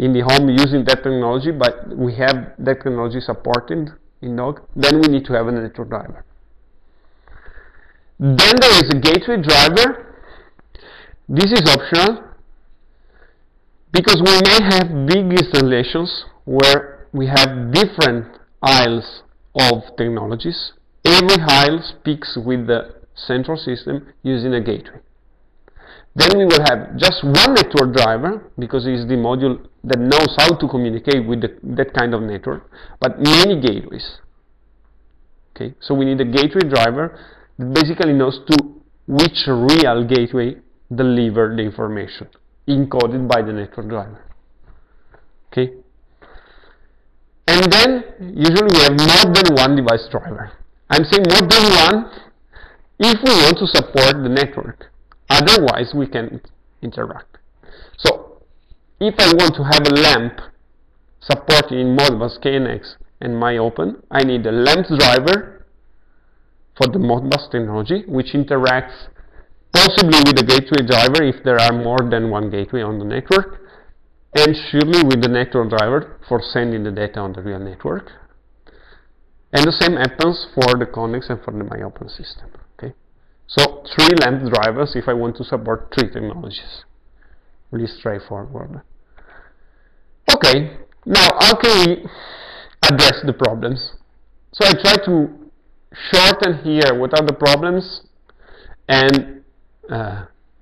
in the home using that technology, but we have that technology supported in DOG, then we need to have a network driver. Then there is a gateway driver. This is optional, because we may have big installations where we have different aisles of technologies. Every aisle speaks with the central system using a gateway. Then we will have just one network driver, because it's the module that knows how to communicate with that kind of network, but many gateways. Okay, so we need a gateway driver that basically knows to which real gateway deliver the information, encoded by the network driver. Okay, and then usually we have more than one device driver. I'm saying more than one if we want to support the network. Otherwise, we can interact. So, if I want to have a lamp supported in Modbus, KNX, and MyOpen, I need a lamp driver for the Modbus technology, which interacts possibly with the gateway driver if there are more than one gateway on the network, and surely with the network driver for sending the data on the real network. And the same happens for the KNX and for the MyOpen system. Okay? So, 3 lamp drivers if I want to support 3 technologies. Really straightforward. Okay, now how can we address the problems? So I try to shorten here what are the problems and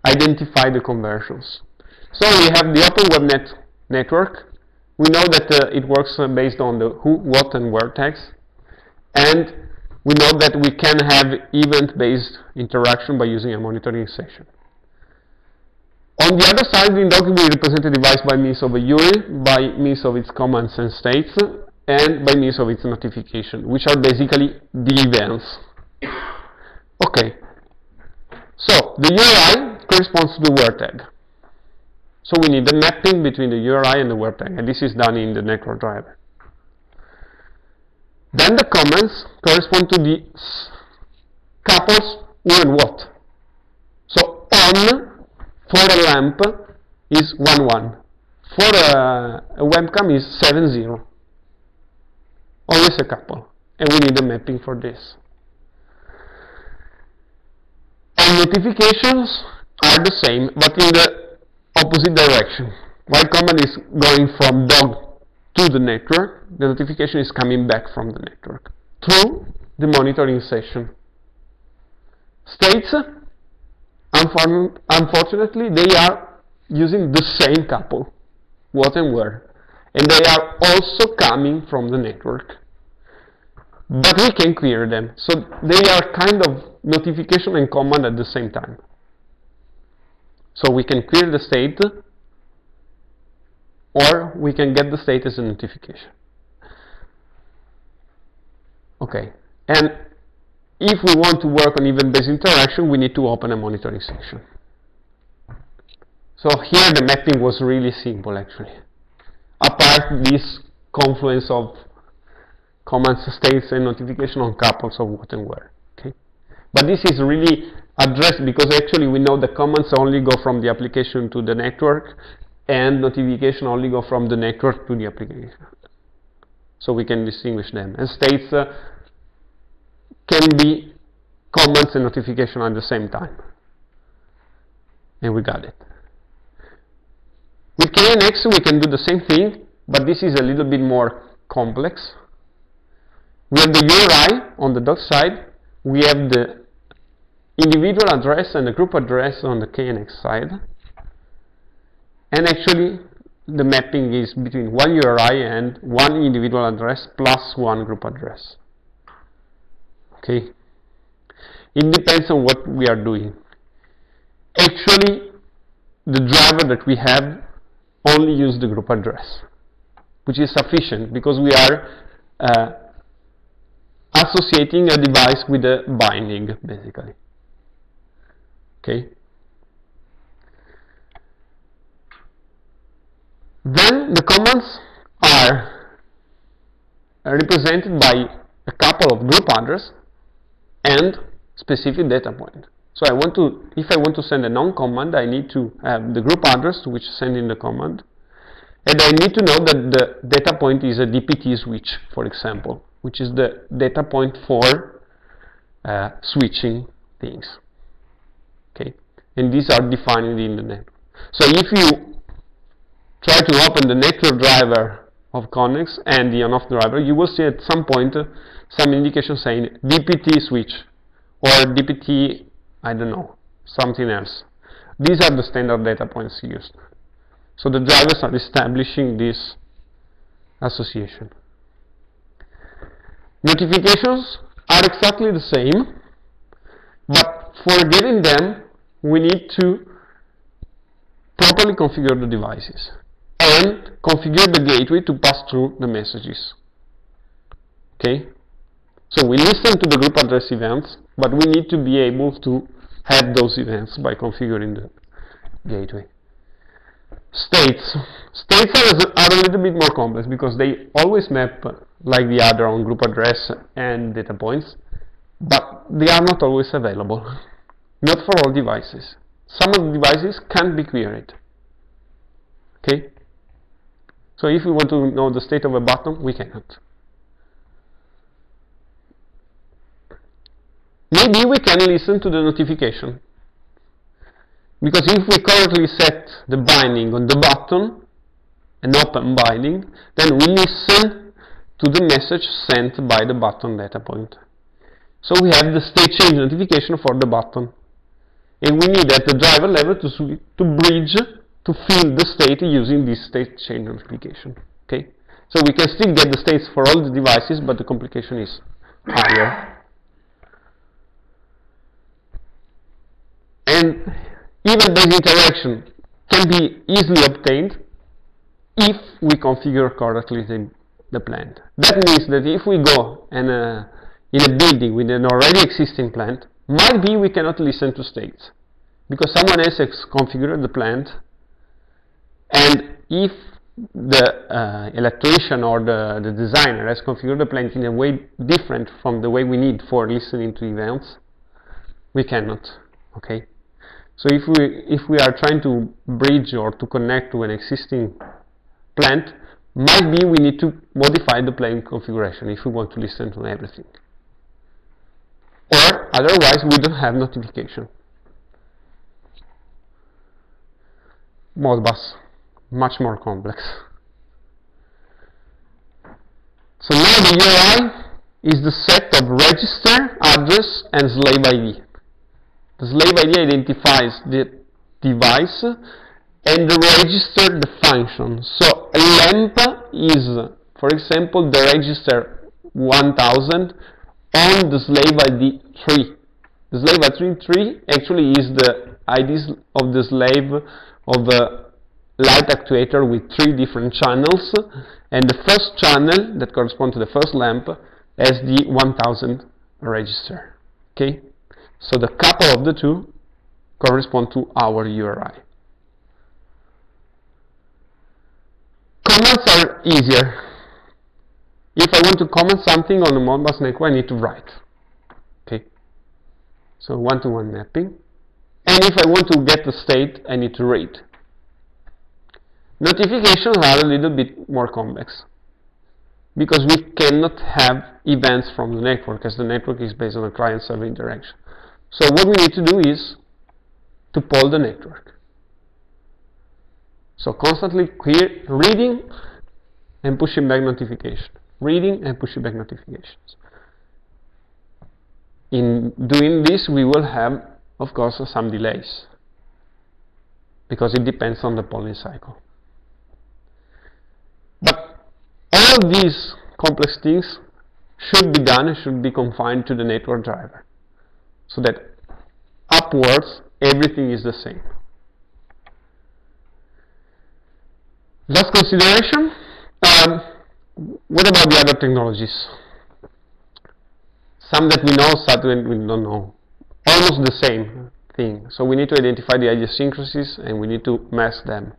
identify the conversions. So we have the Open WebNet network. We know that it works based on the who, what, and where tags, and we know that we can have event-based interaction by using a monitoring session. On the other side, the DOG will represent a device by means of a URI, by means of its commands and states, and by means of its notification, which are basically the events. Okay. So, the URI corresponds to the where tag. So, we need the mapping between the URI and the where tag, and this is done in the network driver. Then the comments correspond to the couples who and what. So, on for a lamp is 1-1, for a webcam is 7-0. Always a couple, and we need a mapping for this. And notifications are the same, but in the opposite direction. While command is going from DOG to the network, the notification is coming back from the network through the monitoring session. States, unfortunately, they are using the same couple, what and where. And they are also coming from the network. But we can clear them. So they are kind of notification and command at the same time. So we can clear the state, or we can get the state as a notification. Okay. And if we want to work on event-based interaction, we need to open a monitoring section. So here the mapping was really simple, actually. Apart this confluence of commands, states, and notification on couples of what and where. Okay? But this is really addressed because actually we know the commands only go from the application to the network, and notification only go from the network to the application. So we can distinguish them. And states can be commands and notification at the same time. And we got it. With KNX we can do the same thing, but this is a little bit more complex. We have the URI on the DOG side, we have the individual address and the group address on the KNX side, and actually the mapping is between one URI and one individual address plus one group address. Okay, it depends on what we are doing. Actually, the driver that we have only use the group address, which is sufficient because we are associating a device with a binding, basically. Okay. Then the commands are represented by a couple of group address and specific data point. So I want to, if I want to send a non command, I need to have the group address to which send in the command, and I need to know that the data point is a DPT switch, for example, which is the data point for switching things. Okay, and these are defined in the network. So if you try to open the network driver of KNX and the on/off driver, you will see at some point some indication saying DPT switch or DPT. I don't know, something else. These are the standard data points used. So the drivers are establishing this association. Notifications are exactly the same, but for getting them, we need to properly configure the devices and configure the gateway to pass through the messages. Okay? So we listen to the group address events, but we need to be able to have those events by configuring the gateway. States are a little bit more complex because they always map like the other on group address and data points, but they are not always available, not for all devices. Some of the devices can't be queried. Okay, so if we want to know the state of a button, we cannot. Maybe we can listen to the notification, because if we currently set the binding on the button, an open binding, then we listen to the message sent by the button data point. So we have the state change notification for the button, and we need at the driver level to bridge to fill the state using this state change notification. Okay, so we can still get the states for all the devices, but the complication is higher. And even this interaction can be easily obtained if we configure correctly the plant. That means that if we go and, in a building with an already existing plant, might be we cannot listen to states, because someone else has configured the plant, and if the electrician or the designer has configured the plant in a way different from the way we need for listening to events, we cannot. Okay. So if we are trying to bridge or to connect to an existing plant, might be we need to modify the plant configuration if we want to listen to everything. Or otherwise we don't have notification. Modbus, much more complex. So now the URI is the set of register, address and slave ID. The slave ID identifies the device and the register the function. So a lamp is, for example, the register 1000 on the slave ID 3. The slave ID 3 actually is the IDs of the slave of a light actuator with 3 different channels, and the first channel that corresponds to the first lamp has the 1000 register. Okay? So the couple of the two correspond to our URI. Comments are easier. If I want to comment something on the Modbus network, I need to write. Okay. So one-to-one mapping. And if I want to get the state, I need to read. Notifications are a little bit more complex, because we cannot have events from the network, as the network is based on a client-server interaction. So what we need to do is to poll the network. So constantly reading and pushing back notifications. Reading and pushing back notifications. In doing this, we will have, of course, some delays, because it depends on the polling cycle. But all these complex things should be done and should be confined to the network driver, so that upwards everything is the same. Last consideration, what about the other technologies? Some that we know, some that we don't know. Almost the same thing. So we need to identify the idiosyncrasies and we need to mask them.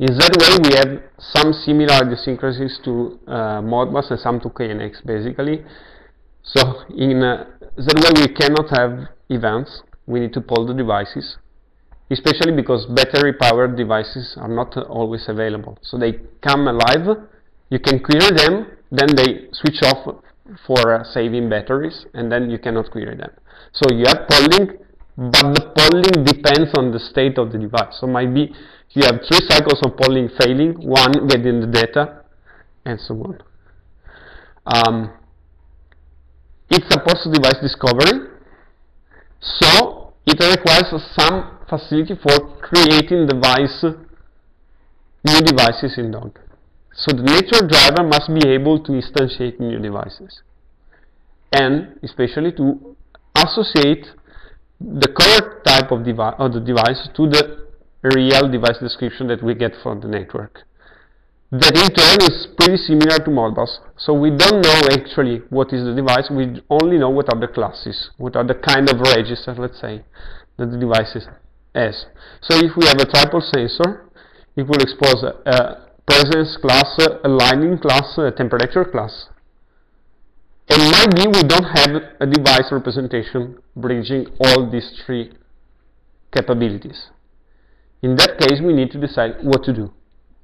In Z-Wave we have some similar idiosyncrasies to Modbus and some to KNX basically. So in Z-Wave we cannot have events, we need to poll the devices, especially because battery powered devices are not always available. So they come alive, you can query them, then they switch off for saving batteries, and then you cannot query them. So you have polling, but the polling depends on the state of the device. So might be you have 3 cycles of polling failing, 1 getting the data, and so on. It supports device discovery, so it requires some facility for creating new devices in DOG. So the network driver must be able to instantiate new devices, and especially to associate the correct type of the device to the real device description that we get from the network. That in turn is pretty similar to Modbus. So we don't know actually what is the device, we only know what are the classes, what are the kind of registers, let's say. that the device has. So if we have a triple sensor, it will expose a presence class, a lighting class, a temperature class. And maybe we don't have a device representation bridging all these three capabilities. In that case, we need to decide what to do.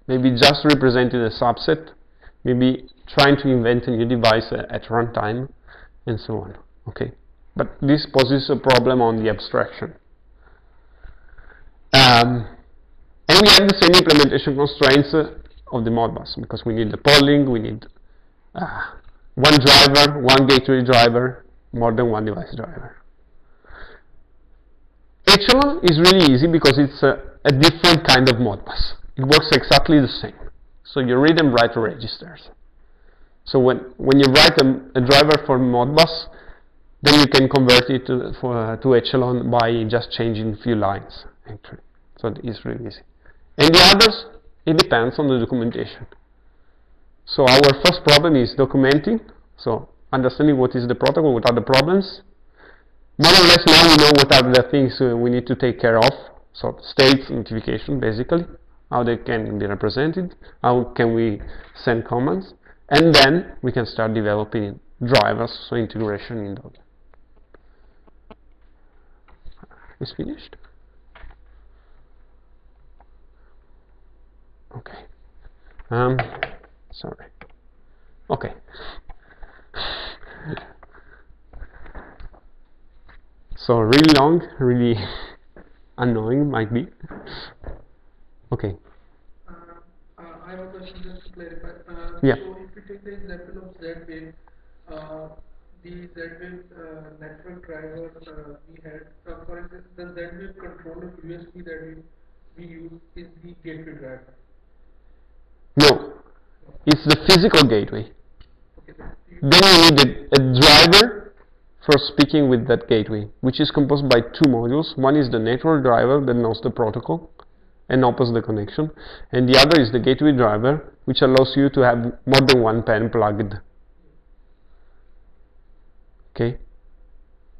Maybe just representing a subset, maybe trying to invent a new device at runtime, and so on. Okay, but this poses a problem on the abstraction. And we have the same implementation constraints of the Modbus, because we need the polling, we need one driver, one gateway driver, more than one device driver. Echelon is really easy because it's a different kind of Modbus. It works exactly the same. So you read and write registers. So when you write a driver for Modbus, then you can convert it to Echelon by just changing a few lines. Actually. So it's really easy. And the others, it depends on the documentation. So our first problem is documenting, so understanding what is the protocol, what are the problems. More or less now we know what are the things we need to take care of, so states, notification basically, how they can be represented, how can we send commands, and then we can start developing drivers, so integration in DOG. It's finished? Okay. Sorry. Okay. So really long, really annoying might be. Okay. I have a question just to clarify. So if you take the example of Z-Wave, the Z-Wave network driver we had, for instance, the Z-Wave controller USB that we use is the gateway driver. No. It's the physical gateway. Then you need a driver for speaking with that gateway, which is composed by two modules. One is the network driver that knows the protocol and opens the connection, and the other is the gateway driver, which allows you to have more than one pen plugged. Okay?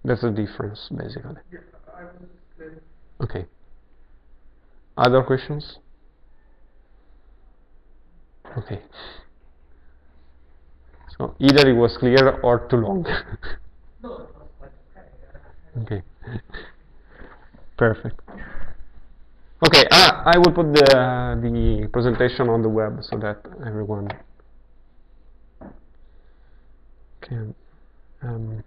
That's the difference, basically. Okay. Other questions? Okay, so either it was clear or too long. Okay, perfect. Okay, I will put the presentation on the web so that everyone can.